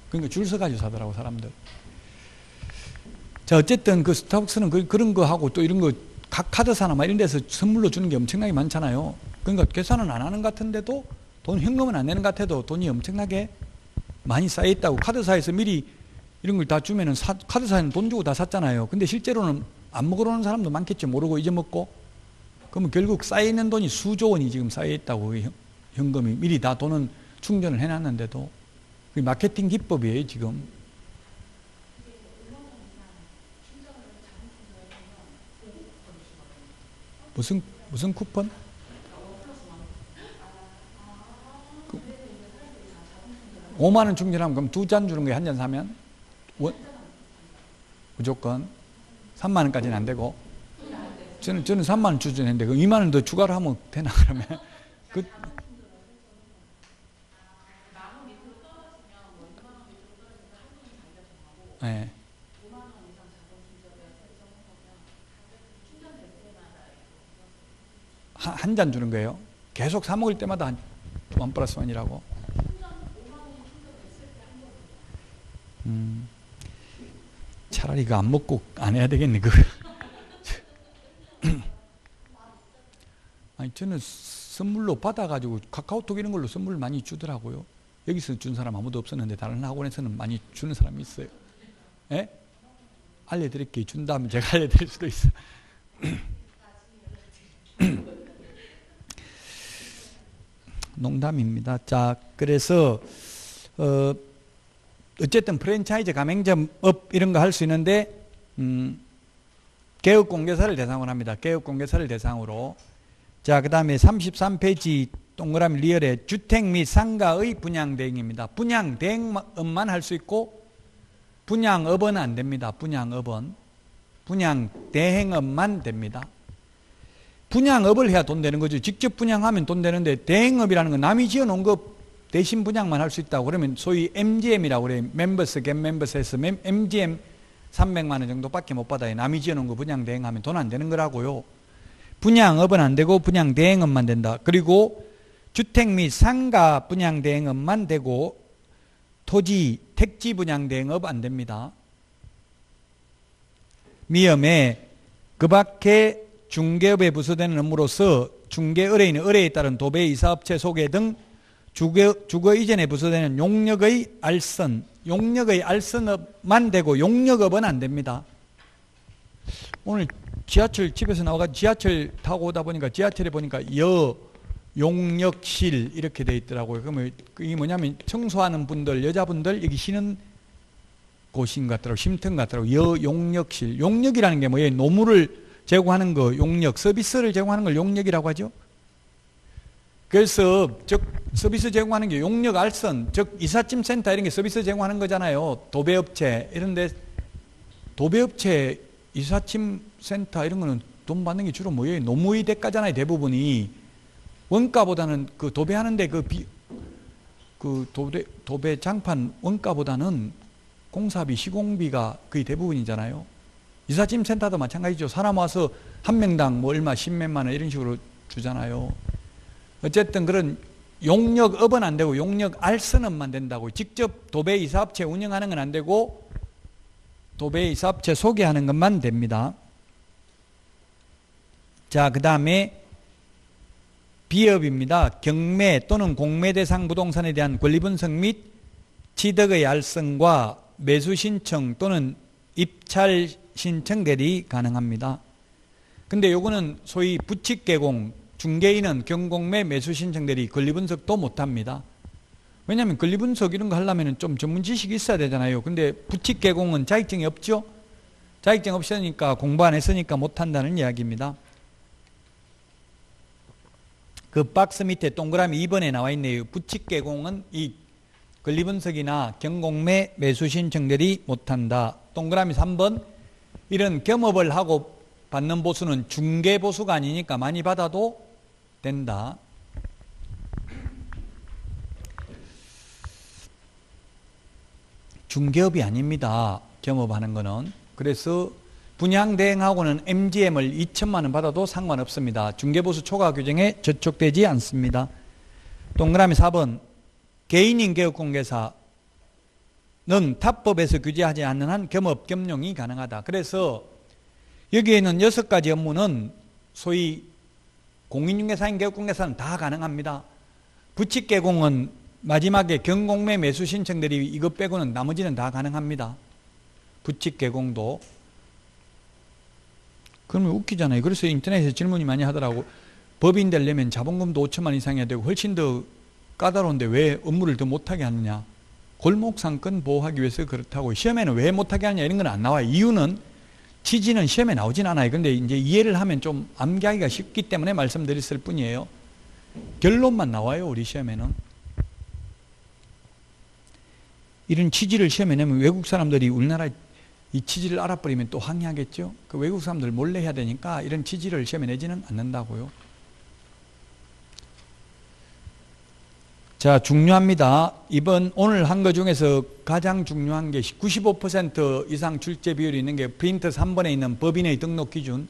그러니까 줄 서가지고 사더라고, 사람들. 자, 어쨌든 그 스타벅스는 그, 그런 거 하고 또 이런 거 각 카드사나 막 이런 데서 선물로 주는 게 엄청나게 많잖아요. 그러니까 계산은 안 하는 것 같은데도 돈 현금은 안 내는 것 같아도 돈이 엄청나게 많이 쌓여있다고. 카드사에서 미리 이런 걸 다 주면은 사, 카드사에는 돈 주고 다 샀잖아요. 근데 실제로는 안 먹으러 오는 사람도 많겠죠. 모르고 잊어먹고. 그러면 결국 쌓여있는 돈이 수조 원이 지금 쌓여있다고. 현금이 미리 다 돈은 충전을 해놨는데도. 마케팅 기법이에요, 지금. 무슨, 무슨 쿠폰? 오만 원 충전하면 그럼 두 잔 주는 거예요, 한 잔 사면? 원? 무조건. 삼만 원까지는 안 되고. 저는, 저는 삼만 원 충전했는데, 그럼 이만 원 더 추가로 하면 되나, 그러면? 그, 네. 한 잔 주는 거예요. 계속 사 먹을 때마다 원 플러스 원이라고. 음, 차라리 이거 안 먹고 안 해야 되겠네. 그거. 아니 저는 선물로 받아가지고 카카오톡 이런 걸로 선물 많이 주더라고요. 여기서 준 사람 아무도 없었는데 다른 학원에서는 많이 주는 사람이 있어요. 예? 알려드릴게요. 준다면 제가 알려드릴 수도 있어. 농담입니다. 자, 그래서 어, 어쨌든 프랜차이즈 가맹점업 이런 거 할 수 있는데 음, 개업공개사를 대상으로 합니다. 개업공개사를 대상으로. 자, 그 다음에 삼십삼 페이지 동그라미 리얼에 주택 및 상가의 분양대행입니다. 분양대행업만 할 수 있고 분양업은 안 됩니다. 분양업은. 분양대행업만 됩니다. 분양업을 해야 돈 되는 거죠. 직접 분양하면 돈 되는데 대행업이라는 건 남이 지어놓은 거 대신 분양만 할 수 있다고 그러면 소위 엠지엠이라고 그래요. 멤버스, 겟 멤버스에서 엠지엠 삼백만 원 정도밖에 못 받아요. 남이 지어놓은 거 분양대행하면 돈 안 되는 거라고요. 분양업은 안 되고 분양대행업만 된다. 그리고 주택 및 상가 분양대행업만 되고 토지, 택지 분양 대행업 안 됩니다. 미음에 그 밖에 중개업에 부서되는 업무로서 중개의뢰인의 의뢰에 따른 도배, 이사업체 소개 등 주거, 주거 이전에 부서되는 용역의 알선, 용역의 알선업만 되고 용역업은 안 됩니다. 오늘 지하철 집에서 나와서 지하철 타고 오다 보니까 지하철에 보니까 여, 용역실 이렇게 돼 있더라고요. 그러면 이게 뭐냐면 청소하는 분들, 여자분들 여기 쉬는 곳인 것 같더라고요. 쉼터인 것 같더라고요. 여, 용역실. 용역이라는 게 뭐예요? 노무를 제공하는 거, 용역, 서비스를 제공하는 걸 용역이라고 하죠. 그래서 즉 서비스 제공하는 게 용역 알선, 즉 이삿짐센터 이런 게 서비스 제공하는 거잖아요. 도배업체 이런 데 도배업체 이삿짐센터 이런 거는 돈 받는 게 주로 뭐예요? 노무의 대가잖아요. 대부분이. 원가보다는 그 도배하는데 그, 비, 그 도배, 도배 장판 원가보다는 공사비, 시공비가 거의 대부분이잖아요. 이삿짐센터도 마찬가지죠. 사람 와서 한 명당 뭐 얼마, 십몇만 원 이런 식으로 주잖아요. 어쨌든 그런 용역업은 안 되고 용역 알선업만 된다고. 직접 도배 이사업체 운영하는 건 안 되고 도배 이사업체 소개하는 것만 됩니다. 자, 그 다음에 비업입니다. 경매 또는 공매 대상 부동산에 대한 권리분석 및 취득의 알선과 매수 신청 또는 입찰 신청 대리 가능합니다. 근데 요거는 소위 부칙 개공, 중개인은 경공매 매수 신청 대리 권리분석도 못합니다. 왜냐하면 권리분석 이런 거 하려면 좀 전문 지식이 있어야 되잖아요. 근데 부칙 개공은 자격증이 없죠. 자격증 없으니까 공부 안 했으니까 못한다는 이야기입니다. 그 박스 밑에 동그라미 이 번에 나와 있네요. 부칙 개공은 이 권리분석이나 경공매 매수 신청 대리 못한다. 동그라미 삼 번 이런 겸업을 하고 받는 보수는 중개 보수가 아니니까 많이 받아도 된다. 중개업이 아닙니다. 겸업하는 거는. 그래서 분양대행하고는 엠지엠을 이천만 원 받아도 상관없습니다. 중개보수 초과 규정에 저촉되지 않습니다. 동그라미 사 번 개인인 개업공개사는 탑법에서 규제하지 않는 한 겸업 겸용이 가능하다. 그래서 여기에 있는 여섯 가지 업무는 소위 공인중개사인 개업공개사는 다 가능합니다. 부칙개공은 마지막에 경공매 매수 신청들이 이것 빼고는 나머지는 다 가능합니다. 부칙개공도. 그러면 웃기잖아요. 그래서 인터넷에 질문이 많이 하더라고. 법인 되려면 자본금도 오천만 이상이야 되고 훨씬 더 까다로운데 왜 업무를 더 못하게 하느냐. 골목상권 보호하기 위해서 그렇다고. 시험에는 왜 못하게 하느냐 이런 건 안 나와요. 이유는 취지는 시험에 나오진 않아요. 근데 이제 이해를 하면 좀 암기하기가 쉽기 때문에 말씀드렸을 뿐이에요. 결론만 나와요. 우리 시험에는. 이런 취지를 시험에 내면 외국 사람들이 우리나라에 이 취지를 알아버리면 또 항의하겠죠. 그 외국 사람들 몰래 해야 되니까 이런 취지를 시험에 내지는 않는다고요. 자, 중요합니다. 이번 오늘 한 거 중에서 가장 중요한 게 구십오 퍼센트 이상 출제 비율이 있는 게 프린트 삼 번에 있는 법인의 등록 기준,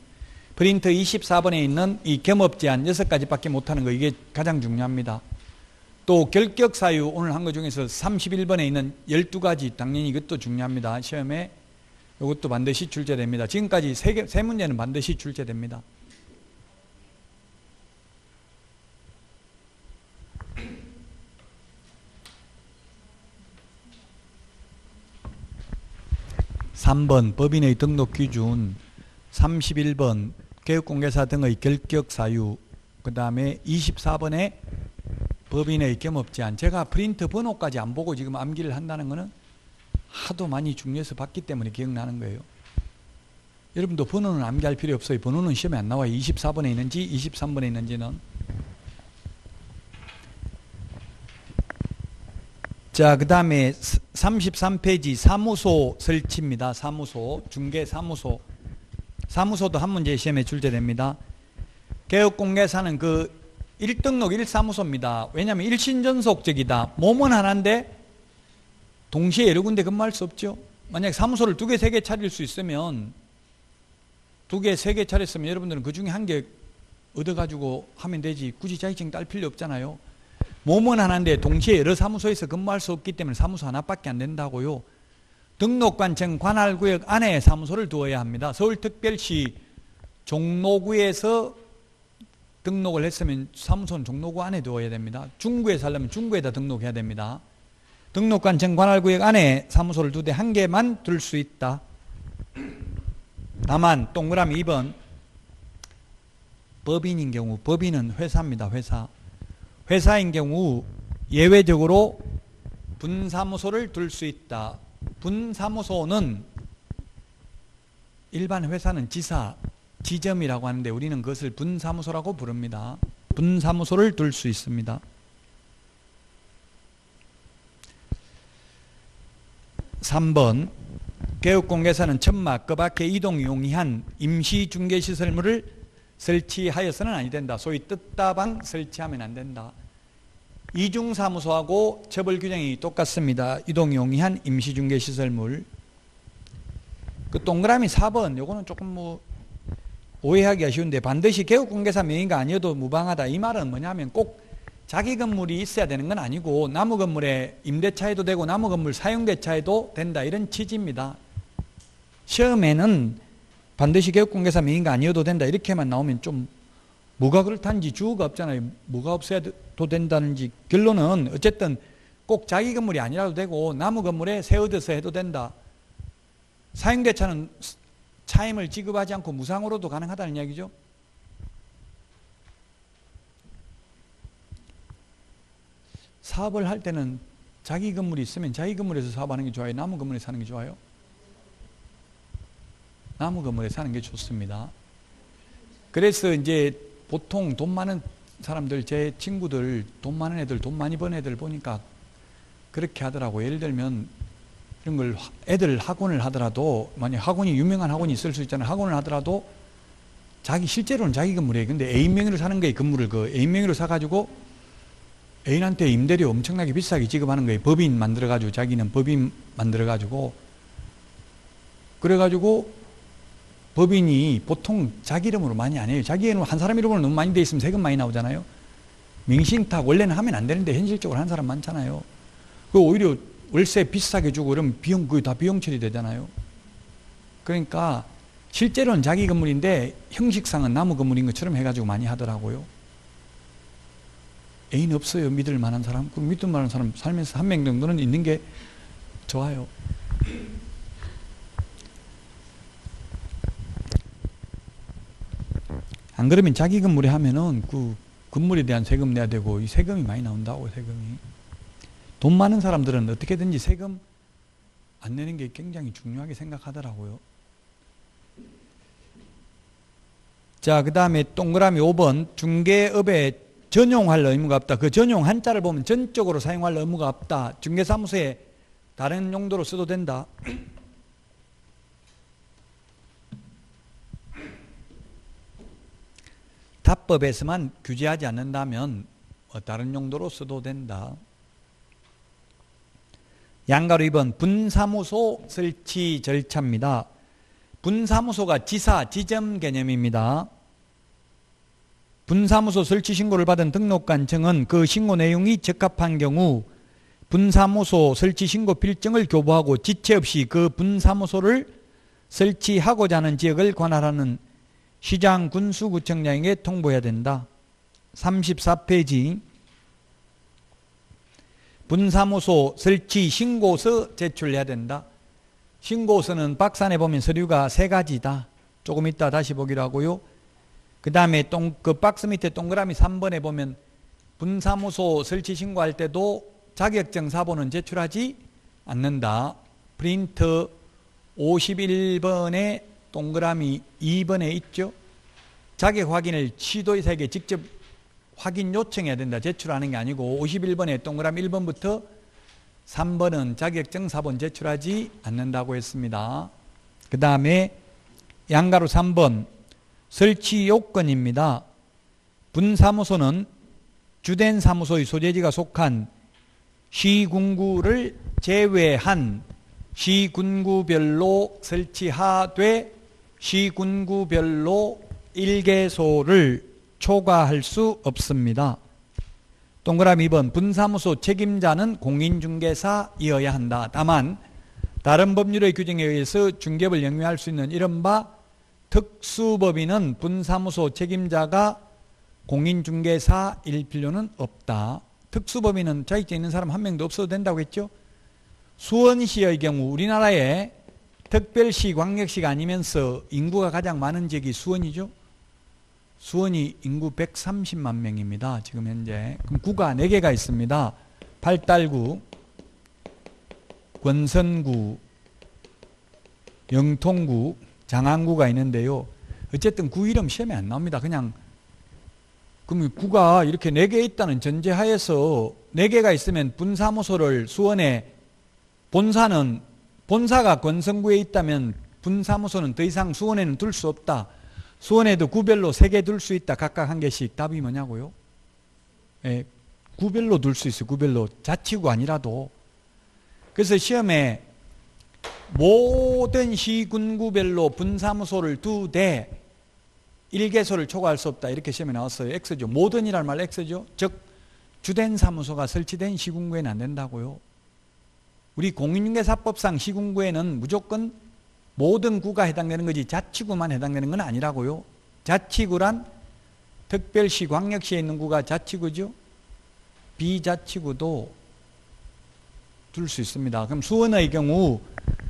프린트 이십사 번에 있는 이 겸업 제한 여섯 가지밖에 못하는 거, 이게 가장 중요합니다. 또 결격 사유 오늘 한 거 중에서 삼십일 번에 있는 열두 가지, 당연히 이것도 중요합니다. 시험에 이것도 반드시 출제됩니다. 지금까지 세, 개, 세 문제는 반드시 출제됩니다. 삼 번 법인의 등록 기준, 삼십일 번 개업공개사 등의 결격 사유, 그 다음에 이십사 번에 법인의 겸업 제한. 제가 프린트 번호까지 안 보고 지금 암기를 한다는 것은 하도 많이 중요해서 봤기 때문에 기억나는 거예요. 여러분도 번호는 암기할 필요 없어요. 번호는 시험에 안 나와요. 이십사 번에 있는지 이십삼 번에 있는지는. 자, 그 다음에 삼십삼 페이지 사무소 설치입니다. 사무소, 중개사무소. 사무소도 한 문제 시험에 출제됩니다. 개업공개사는 그 일 등록 일 사무소입니다. 왜냐하면 일신전속적이다. 몸은 하나인데 동시에 여러 군데 근무할 수 없죠. 만약에 사무소를 두 개, 세 개 차릴 수 있으면, 두 개, 세 개 차렸으면 여러분들은 그 중에 한 개 얻어가지고 하면 되지. 굳이 자격증 딸 필요 없잖아요. 몸은 하나인데 동시에 여러 사무소에서 근무할 수 없기 때문에 사무소 하나밖에 안 된다고요. 등록관청 관할구역 안에 사무소를 두어야 합니다. 서울특별시 종로구에서 등록을 했으면 사무소는 종로구 안에 두어야 됩니다. 중구에 살려면 중구에다 등록해야 됩니다. 등록관청 관할구역 안에 사무소를 두 대 한 개만 둘 수 있다. 다만 동그라미 이 번 법인인 경우, 법인은 회사입니다. 회사. 회사인 경우 예외적으로 분사무소를 둘 수 있다. 분사무소는 일반 회사는 지사, 지점이라고 하는데 우리는 그것을 분사무소라고 부릅니다. 분사무소를 둘 수 있습니다. 삼 번 개업공개사는 천막, 그 밖에 이동 용이한 임시중개시설물을 설치하여서는 아니 된다. 소위 뜻다방 설치하면 안 된다. 이중사무소하고 처벌규정이 똑같습니다. 이동 용이한 임시중개시설물. 그 동그라미 사 번 요거는 조금 뭐 오해하기가 쉬운데, 반드시 개업공개사 명의가 아니어도 무방하다. 이 말은 뭐냐면 꼭 자기 건물이 있어야 되는 건 아니고 남의 건물에 임대차에도 되고 남의 건물 사용대차에도 된다, 이런 취지입니다. 시험에는 반드시 개업공개사 명의가 아니어도 된다 이렇게만 나오면 좀 뭐가 그렇다는지 주어가 없잖아요. 뭐가 없어도 된다는지. 결론은 어쨌든 꼭 자기 건물이 아니라도 되고 남의 건물에 세워져서 해도 된다. 사용대차는 차임을 지급하지 않고 무상으로도 가능하다는 이야기죠. 사업을 할 때는 자기 건물이 있으면 자기 건물에서 사업하는 게 좋아요? 남의 건물에 사는 게 좋아요? 남의 건물에 사는 게 좋습니다. 그래서 이제 보통 돈 많은 사람들, 제 친구들 돈 많은 애들, 돈 많이 버는 애들 보니까 그렇게 하더라고. 예를 들면 이런 걸 애들 학원을 하더라도, 만약 학원이 유명한 학원이 있을 수 있잖아요. 학원을 하더라도 자기 실제로는 자기 건물이에요. 근데 애인 명의로 사는 거예요. 건물을 그 애인 명의로 사가지고 애인한테 임대료 엄청나게 비싸게 지급하는 거예요. 법인 만들어가지고, 자기는 법인 만들어가지고, 그래가지고 법인이 보통 자기 이름으로 많이 안 해요. 자기 이름 한 사람 이름으로 너무 많이 돼 있으면 세금 많이 나오잖아요. 명신탁 원래는 하면 안 되는데 현실적으로 한 사람 많잖아요. 그 오히려 월세 비싸게 주고 그러면 비용, 그게 다 비용 처리 되잖아요. 그러니까 실제로는 자기 건물인데 형식상은 남의 건물인 것처럼 해가지고 많이 하더라고요. 애인 없어요? 믿을 만한 사람? 그럼 믿을 만한 사람 살면서 한 명 정도는 있는 게 좋아요. 안 그러면 자기 건물에 하면은 그 건물에 대한 세금 내야 되고, 이 세금이 많이 나온다고, 세금이. 돈 많은 사람들은 어떻게든지 세금 안 내는 게 굉장히 중요하게 생각하더라고요. 자, 그 다음에 동그라미 오 번, 중개업에 전용할 의무가 없다. 그 전용 한자를 보면 전적으로 사용할 의무가 없다. 중개사무소에 다른 용도로 써도 된다. 답법에서만 규제하지 않는다면 다른 용도로 써도 된다. 양가로 이 번, 분사무소 설치 절차입니다. 분사무소가 지사, 지점 개념입니다. 분사무소 설치 신고를 받은 등록관청은 그 신고 내용이 적합한 경우 분사무소 설치 신고 필증을 교부하고 지체 없이 그 분사무소를 설치하고자 하는 지역을 관할하는 시장, 군수구청장에게 통보해야 된다. 삼십사 페이지 분사무소 설치 신고서 제출해야 된다. 신고서는 박산에 보면 서류가 세 가지다. 조금 이따 다시 보기로 하고요. 그 다음에 그 박스 밑에 동그라미 삼 번에 보면 분사무소 설치 신고할 때도 자격증 사본은 제출하지 않는다. 프린트 오십일 번에 동그라미 이 번에 있죠. 자격 확인을 시도의사에게 직접 확인 요청해야 된다. 제출하는 게 아니고 오십일 번에 동그라미 일 번부터 삼 번은 자격증 사본 제출하지 않는다고 했습니다. 그 다음에 양가로 삼 번. 설치 요건입니다. 분사무소는 주된 사무소의 소재지가 속한 시군구를 제외한 시군구별로 설치하되 시군구별로 일 개소를 초과할 수 없습니다. 동그라미 이 번 분사무소 책임자는 공인중개사이어야 한다. 다만 다른 법률의 규정에 의해서 중개업을 영위할 수 있는 이른바 특수법인은 분사무소 책임자가 공인중개사일 필요는 없다. 특수법인은 자격증 있는 사람 한 명도 없어도 된다고 했죠. 수원시의 경우 우리나라에 특별시, 광역시가 아니면서 인구가 가장 많은 지역이 수원이죠. 수원이 인구 백삼십만 명입니다. 지금 현재. 그럼 구가 네 개가 있습니다. 팔달구, 권선구, 영통구, 장안구가 있는데요. 어쨌든 구 이름 시험에 안 나옵니다. 그냥 그럼 구가 이렇게 네 개 있다는 전제하에서 네 개가 있으면 분사무소를 수원에 본사는 본사가 권선구에 있다면 분사무소는 더 이상 수원에는 둘 수 없다. 수원에도 구별로 세 개 둘 수 있다. 각각 한 개씩. 답이 뭐냐고요? 예, 구별로 둘 수 있어요. 구별로. 자치구 아니라도. 그래서 시험에 모든 시군구별로 분사무소를 두 대 일 개소를 초과할 수 없다. 이렇게 시험에 나왔어요. X죠. 모든이란 말 X죠. 즉 주된 사무소가 설치된 시군구에는 안 된다고요. 우리 공인중개사법상 시군구에는 무조건 모든 구가 해당되는 거지 자치구만 해당되는 건 아니라고요. 자치구란 특별시, 광역시에 있는 구가 자치구죠. 비자치구도 둘 수 있습니다. 그럼 수원의 경우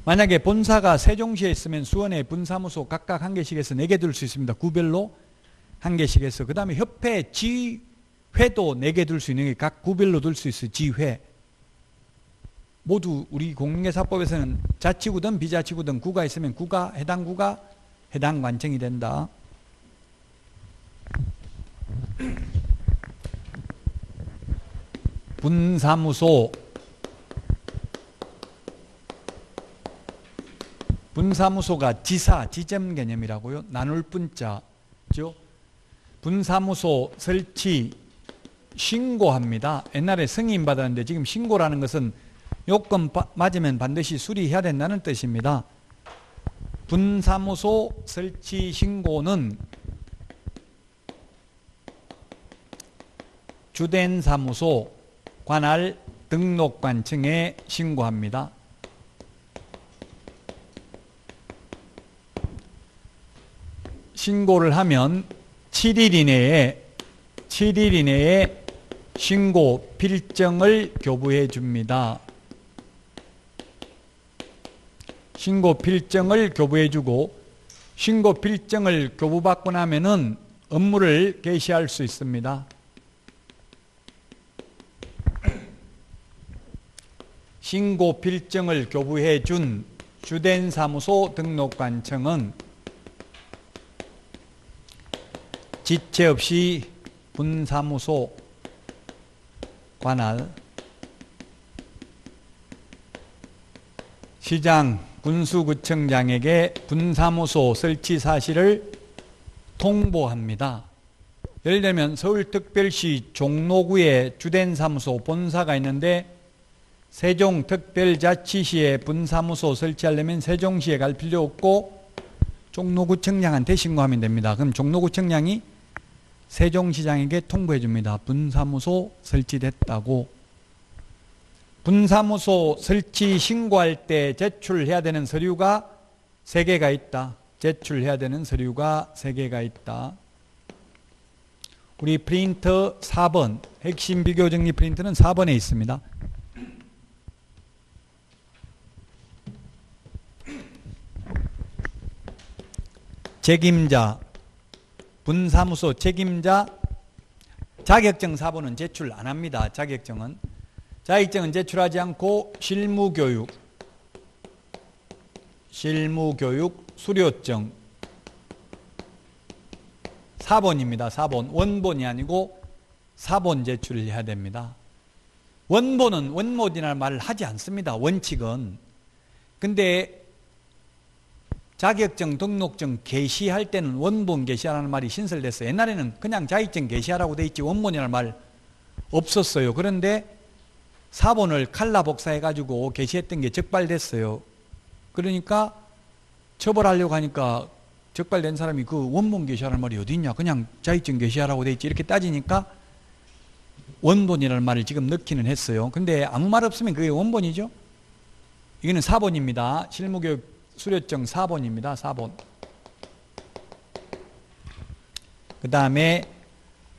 만약에 본사가 세종시에 있으면 수원에 분사무소 각각 한 개씩 해서 네 개 둘 수 있습니다. 구별로 한 개씩 해서. 그 다음에 협회, 지회도 네 개 둘 수 있는 게 각 구별로 둘 수 있어요. 지회. 모두 우리 공인중개사법에서는 자치구든 비자치구든 구가 있으면 구가 해당 구가 해당 관청이 된다. 분사무소. 분사무소가 지사, 지점 개념이라고요. 나눌 분자죠. 분사무소 설치 신고합니다. 옛날에 승인받았는데 지금 신고라는 것은 요건 바, 맞으면 반드시 수리해야 된다는 뜻입니다. 분사무소 설치 신고는 주된 사무소 관할 등록관청에 신고합니다. 신고를 하면 칠 일 이내에 칠 일 이내에 신고 필증을 교부해 줍니다. 신고 필증을 교부해 주고 신고 필증을 교부받고 나면은 업무를 개시할 수 있습니다. 신고 필증을 교부해 준 주된 사무소 등록관청은 지체 없이 분사무소 관할 시장 군수구청장에게 분사무소 설치 사실을 통보합니다. 예를 들면 서울특별시 종로구에 주된 사무소 본사가 있는데 세종특별자치시에 분사무소 설치하려면 세종시에 갈 필요 없고 종로구청장한테 신고하면 됩니다. 그럼 종로구청장이 세종시장에게 통보해 줍니다. 분사무소 설치됐다고. 분사무소 설치 신고할 때 제출해야 되는 서류가 세 개가 있다. 제출해야 되는 서류가 세 개가 있다. 우리 프린트 사 번, 핵심 비교 정리 프린트는 사 번에 있습니다. 책임자, 분사무소 책임자, 자격증 사 번은 제출 안 합니다. 자격증은. 자격증은 제출하지 않고 실무교육, 실무교육 수료증 사 번입니다. 사 번. 원본이 아니고 사 번 제출을 해야 됩니다. 원본은 원못이라는 말을 하지 않습니다. 원칙은. 근데 자격증 등록증 게시할 때는 원본 게시하라는 말이 신설됐어요. 옛날에는 그냥 자격증 게시하라고 돼 있지 원본이라는 말 없었어요. 그런데 사 번을 칼라 복사해가지고 게시했던 게 적발됐어요. 그러니까 처벌하려고 하니까 적발된 사람이 그 원본 게시하라는 말이 어디 있냐. 그냥 자격증 게시하라고 돼 있지. 이렇게 따지니까 원본이라는 말을 지금 넣기는 했어요. 근데 아무 말 없으면 그게 원본이죠. 이거는 사 번입니다. 실무교육 수료증 사 번입니다. 사 번. 그 다음에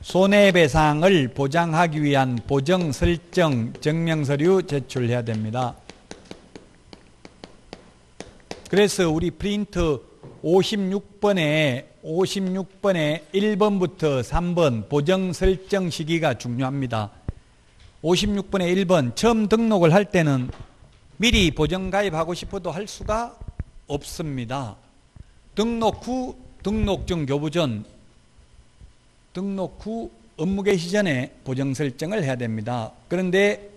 손해배상을 보장하기 위한 보증 설정 증명서류 제출해야 됩니다. 그래서 우리 프린트 오십육 번에 오십육 번에 일 번부터 삼 번 보증 설정 시기가 중요합니다. 오십육 번에 일 번 처음 등록을 할 때는 미리 보증 가입하고 싶어도 할 수가 없습니다. 등록 후 등록증 교부 전 등록 후 업무 개시 전에 보증 설정을 해야 됩니다. 그런데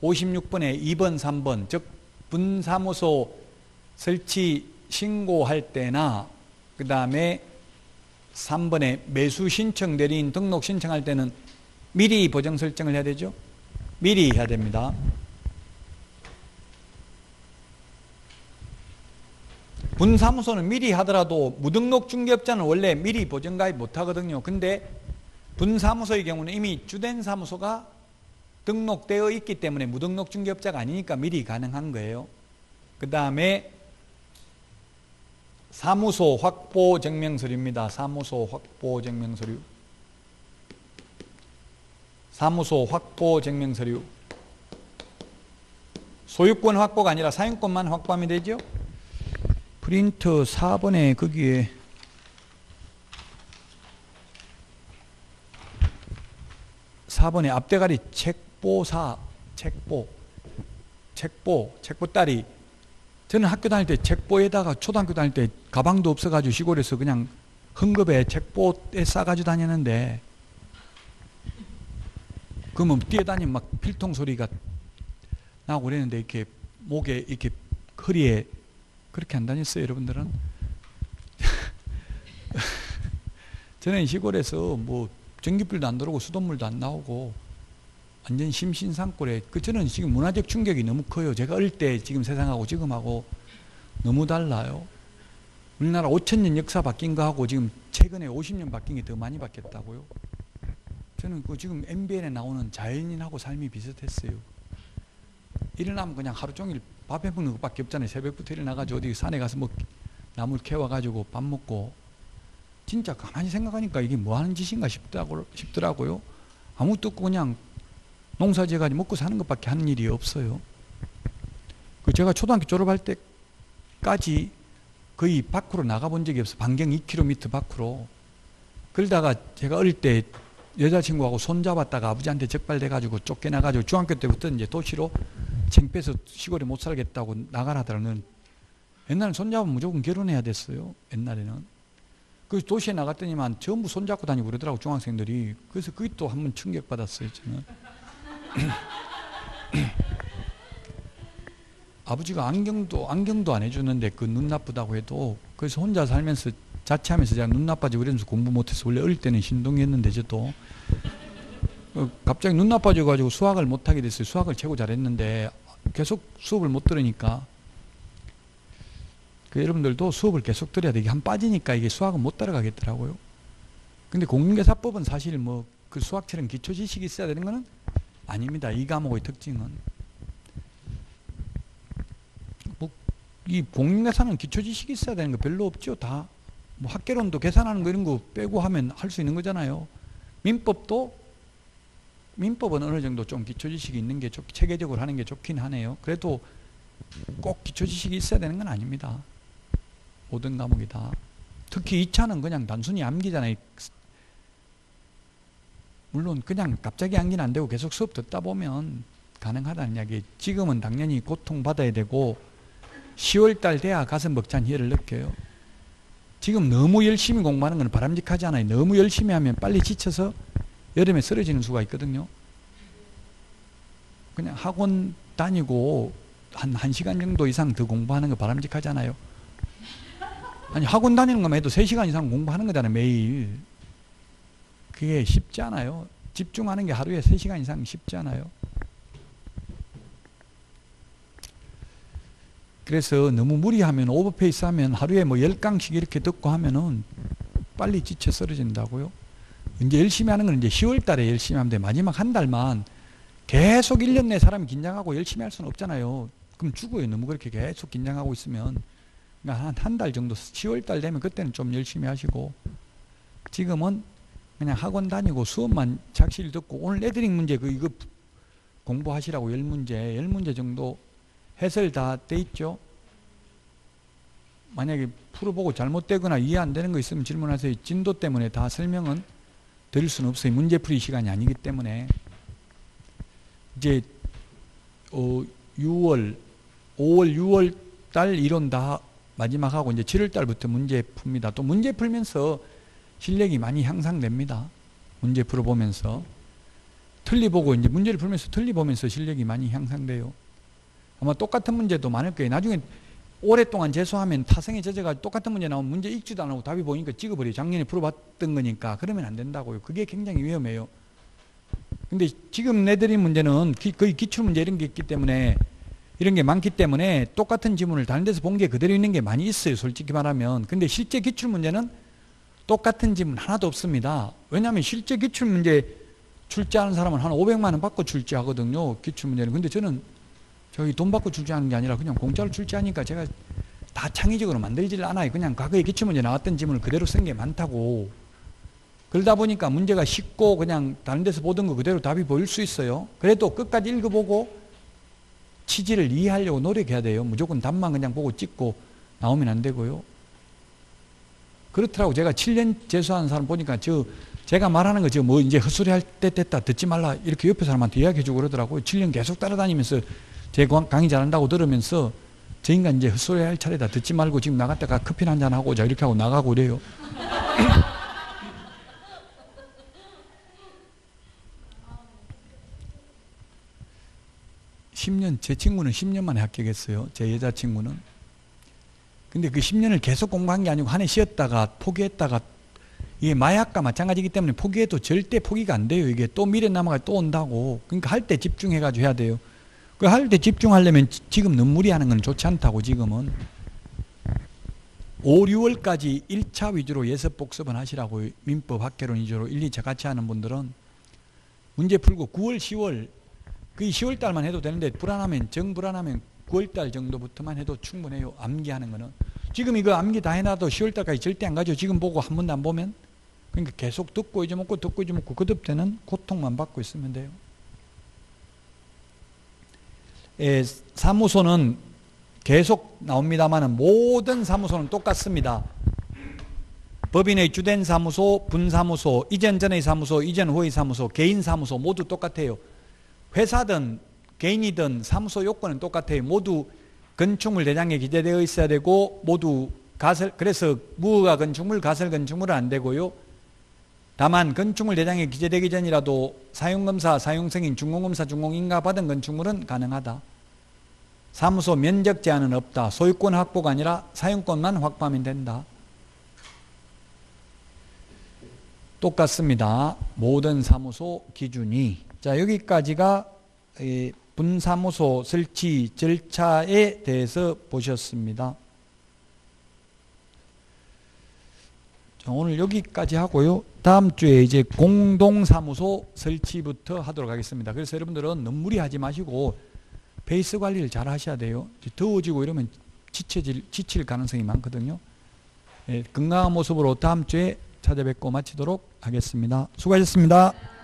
오십육 번에 이 번, 삼 번 즉 분사무소 설치 신고할 때나 그 다음에 삼 번에 매수 신청 대리인 등록 신청할 때는 미리 보증 설정을 해야 되죠. 미리 해야 됩니다. 분사무소는 미리 하더라도 무등록 중개업자는 원래 미리 보증 가입 못하거든요. 근데 분사무소의 경우는 이미 주된 사무소가 등록되어 있기 때문에 무등록 중개업자가 아니니까 미리 가능한 거예요. 그 다음에 사무소 확보 증명서류입니다. 사무소 확보 증명서류. 사무소 확보 증명서류. 소유권 확보가 아니라 사용권만 확보하면 되죠. 프린트 사 번에 거기에 사 번에 앞대가리 책보사 책보 책보 책보따리. 저는 학교 다닐 때 책보에다가 초등학교 다닐 때 가방도 없어가지고 시골에서 그냥 흥급에 책보에 싸가지고 다녔는데 그러면 뛰어다니면 막 필통 소리가 나고 그랬는데 이렇게 목에 이렇게 허리에 그렇게 안 다녔어요 여러분들은? 저는 시골에서 뭐 전기불도 안 들어오고 수돗물도 안 나오고 완전 심신상골에 그 저는 지금 문화적 충격이 너무 커요. 제가 어릴 때 지금 세상하고 지금하고 너무 달라요. 우리나라 오천 년 역사 바뀐 거하고 지금 최근에 오십 년 바뀐 게 더 많이 바뀌었다고요. 저는 그 지금 엠비엔에 나오는 자연인하고 삶이 비슷했어요. 일어나면 그냥 하루 종일 밥 해먹는 것밖에 없잖아요. 새벽부터 일어나가지고 어디 산에 가서 뭐 나물 캐와가지고 밥 먹고 진짜 가만히 생각하니까 이게 뭐 하는 짓인가 싶더라고요. 아무것도 없고 그냥 농사지어가지고 먹고 사는 것밖에 하는 일이 없어요. 제가 초등학교 졸업할 때까지 거의 밖으로 나가본 적이 없어요. 반경 이 킬로미터 밖으로. 그러다가 제가 어릴 때 여자친구하고 손잡았다가 아버지한테 적발돼가지고 쫓겨나가지고 중학교 때부터 이제 도시로 창피해서 시골에 못 살겠다고 나가라더라는. 옛날에는 손잡으면 무조건 결혼해야 됐어요. 옛날에는. 그래서 도시에 나갔더니만 전부 손잡고 다니고 그러더라고 중학생들이. 그래서 그게 또 한번 충격받았어요. 저는. 아버지가 안경도 안경도 안 해주는데 그 눈 나쁘다고 해도 그래서 혼자 살면서 자취하면서 제가 눈 나빠지고 그러면서 공부 못해서 원래 어릴 때는 신동이었는데 저도 갑자기 눈 나빠져가지고 수학을 못하게 됐어요. 수학을 최고 잘했는데 계속 수업을 못 들으니까 그 여러분들도 수업을 계속 들어야 돼. 이게 한 빠지니까 이게 수학은 못 따라가겠더라고요. 근데 공인중개사법은 사실 뭐 그 수학처럼 기초 지식이 있어야 되는 거는 아닙니다. 이 과목의 특징은 뭐 이 공인중개사는 기초 지식이 있어야 되는 거 별로 없죠. 다 뭐 학계론도 계산하는 거 이런 거 빼고 하면 할 수 있는 거잖아요. 민법도 민법은 어느 정도 좀 기초 지식이 있는 게 좋, 체계적으로 하는 게 좋긴 하네요. 그래도 꼭 기초 지식이 있어야 되는 건 아닙니다. 모든 과목이 다. 특히 이 차는 그냥 단순히 암기잖아요. 물론 그냥 갑자기 암기는 안 되고 계속 수업 듣다 보면 가능하다는 이야기. 지금은 당연히 고통받아야 되고 시월달 돼야 가슴 벅찬 희열을 느껴요. 지금 너무 열심히 공부하는 건 바람직하지 않아요. 너무 열심히 하면 빨리 지쳐서 여름에 쓰러지는 수가 있거든요. 그냥 학원 다니고 한 한 시간 정도 이상 더 공부하는 거 바람직하지 않아요. 아니 학원 다니는 것만 해도 세 시간 이상 공부하는 거잖아요. 매일. 그게 쉽지 않아요. 집중하는 게 하루에 세 시간 이상 쉽지 않아요. 그래서 너무 무리하면 오버페이스 하면 하루에 뭐 열 강씩 이렇게 듣고 하면은 빨리 지쳐 쓰러진다고요. 이제 열심히 하는 건 이제 시월 달에 열심히 하면 돼. 마지막 한 달만 계속 일 년 내 사람이 긴장하고 열심히 할 수는 없잖아요. 그럼 죽어요. 너무 그렇게 계속 긴장하고 있으면. 그러니까 한 한 달 정도 시월 달 되면 그때는 좀 열심히 하시고, 지금은 그냥 학원 다니고 수업만 착실히 듣고 오늘 레드링 문제 그 이거 공부하시라고 열 문제, 열 문제 정도 해설 다 돼 있죠. 만약에 풀어보고 잘못되거나 이해 안 되는 거 있으면 질문하세요. 진도 때문에 다 설명은 드릴 수는 없어요. 문제풀이 시간이 아니기 때문에. 이제 어 유월, 오월, 유월 달 이론 다 마지막 하고 이제 칠월 달부터 문제 풉니다. 또 문제 풀면서 실력이 많이 향상됩니다. 문제 풀어보면서. 틀리보고 이제 문제를 풀면서 틀리보면서 실력이 많이 향상돼요. 아마 똑같은 문제도 많을 거예요. 나중에 오랫동안 재수하면 타성에 젖어가지고 똑같은 문제 나오면 문제 읽지도 않고 답이 보이니까 찍어버려요. 작년에 풀어봤던 거니까. 그러면 안 된다고요. 그게 굉장히 위험해요. 근데 지금 내드린 문제는 기, 거의 기출문제 이런 게 있기 때문에, 이런 게 많기 때문에 똑같은 지문을 다른 데서 본 게 그대로 있는 게 많이 있어요. 솔직히 말하면. 근데 실제 기출문제는 똑같은 지문 하나도 없습니다. 왜냐하면 실제 기출문제 출제하는 사람은 한 오백만 원 받고 출제하거든요. 기출문제는. 근데 저는 저기 돈 받고 출제하는 게 아니라 그냥 공짜로 출제하니까 제가 다 창의적으로 만들질 않아요. 그냥 과거에 기출문제 나왔던 지문을 그대로 쓴 게 많다고. 그러다 보니까 문제가 쉽고 그냥 다른 데서 보던 거 그대로 답이 보일 수 있어요. 그래도 끝까지 읽어보고 취지를 이해하려고 노력해야 돼요. 무조건 답만 그냥 보고 찍고 나오면 안 되고요. 그렇더라고. 제가 칠 년 재수한 사람 보니까 저 제가 말하는 거 지금 뭐 이제 헛소리 할 때 됐다 듣지 말라 이렇게 옆에 사람한테 이야기해주고 그러더라고요. 칠 년 계속 따라다니면서 제 강의 잘한다고 들으면서 저 인간 이제 헛소리 할 차례다. 듣지 말고 지금 나갔다가 커피 한잔 하고 자 이렇게 하고 나가고 이래요. 십 년, 제 친구는 십 년 만에 합격했어요. 제 여자친구는. 근데 그 십 년을 계속 공부한 게 아니고 한 해 쉬었다가 포기했다가, 이게 마약과 마찬가지이기 때문에 포기해도 절대 포기가 안 돼요. 이게 또 미래 남아가지고 또 온다고. 그러니까 할 때 집중해가지고 해야 돼요. 그 할 때 집중하려면 지금 너무 무리하는 건 좋지 않다고. 지금은 오, 유월까지 일 차 위주로 예습 복습은 하시라고요. 민법, 학개론 위주로 일, 이차 같이 하는 분들은 문제 풀고 구월, 시월 그 시월 달만 해도 되는데 불안하면, 정 불안하면 구월 달 정도부터만 해도 충분해요. 암기하는 거는. 지금 이거 암기 다 해놔도 시월 달까지 절대 안 가죠. 지금 보고 한 번도 안 보면. 그러니까 계속 듣고 잊어먹고 듣고 잊어먹고 거듭되는 고통만 받고 있으면 돼요. 예, 사무소는 계속 나옵니다만 모든 사무소는 똑같습니다. 법인의 주된 사무소, 분사무소, 이전 전의 사무소, 이전 후의 사무소, 개인 사무소 모두 똑같아요. 회사든 개인이든 사무소 요건은 똑같아요. 모두 건축물 대장에 기재되어 있어야 되고, 모두 가설, 그래서 무허가 건축물, 가설 건축물은 안 되고요. 다만 건축물 대장에 기재되기 전이라도 사용검사, 사용승인, 준공검사, 준공인가 받은 건축물은 가능하다. 사무소 면적 제한은 없다. 소유권 확보가 아니라 사용권만 확보하면 된다. 똑같습니다. 모든 사무소 기준이. 자, 여기까지가 분사무소 설치 절차에 대해서 보셨습니다. 자, 오늘 여기까지 하고요. 다음 주에 이제 공동사무소 설치부터 하도록 하겠습니다. 그래서 여러분들은 너무 무리하지 마시고 베이스 관리를 잘 하셔야 돼요. 더워지고 이러면 지쳐질, 지칠 가능성이 많거든요. 예, 건강한 모습으로 다음 주에 찾아뵙고 마치도록 하겠습니다. 수고하셨습니다.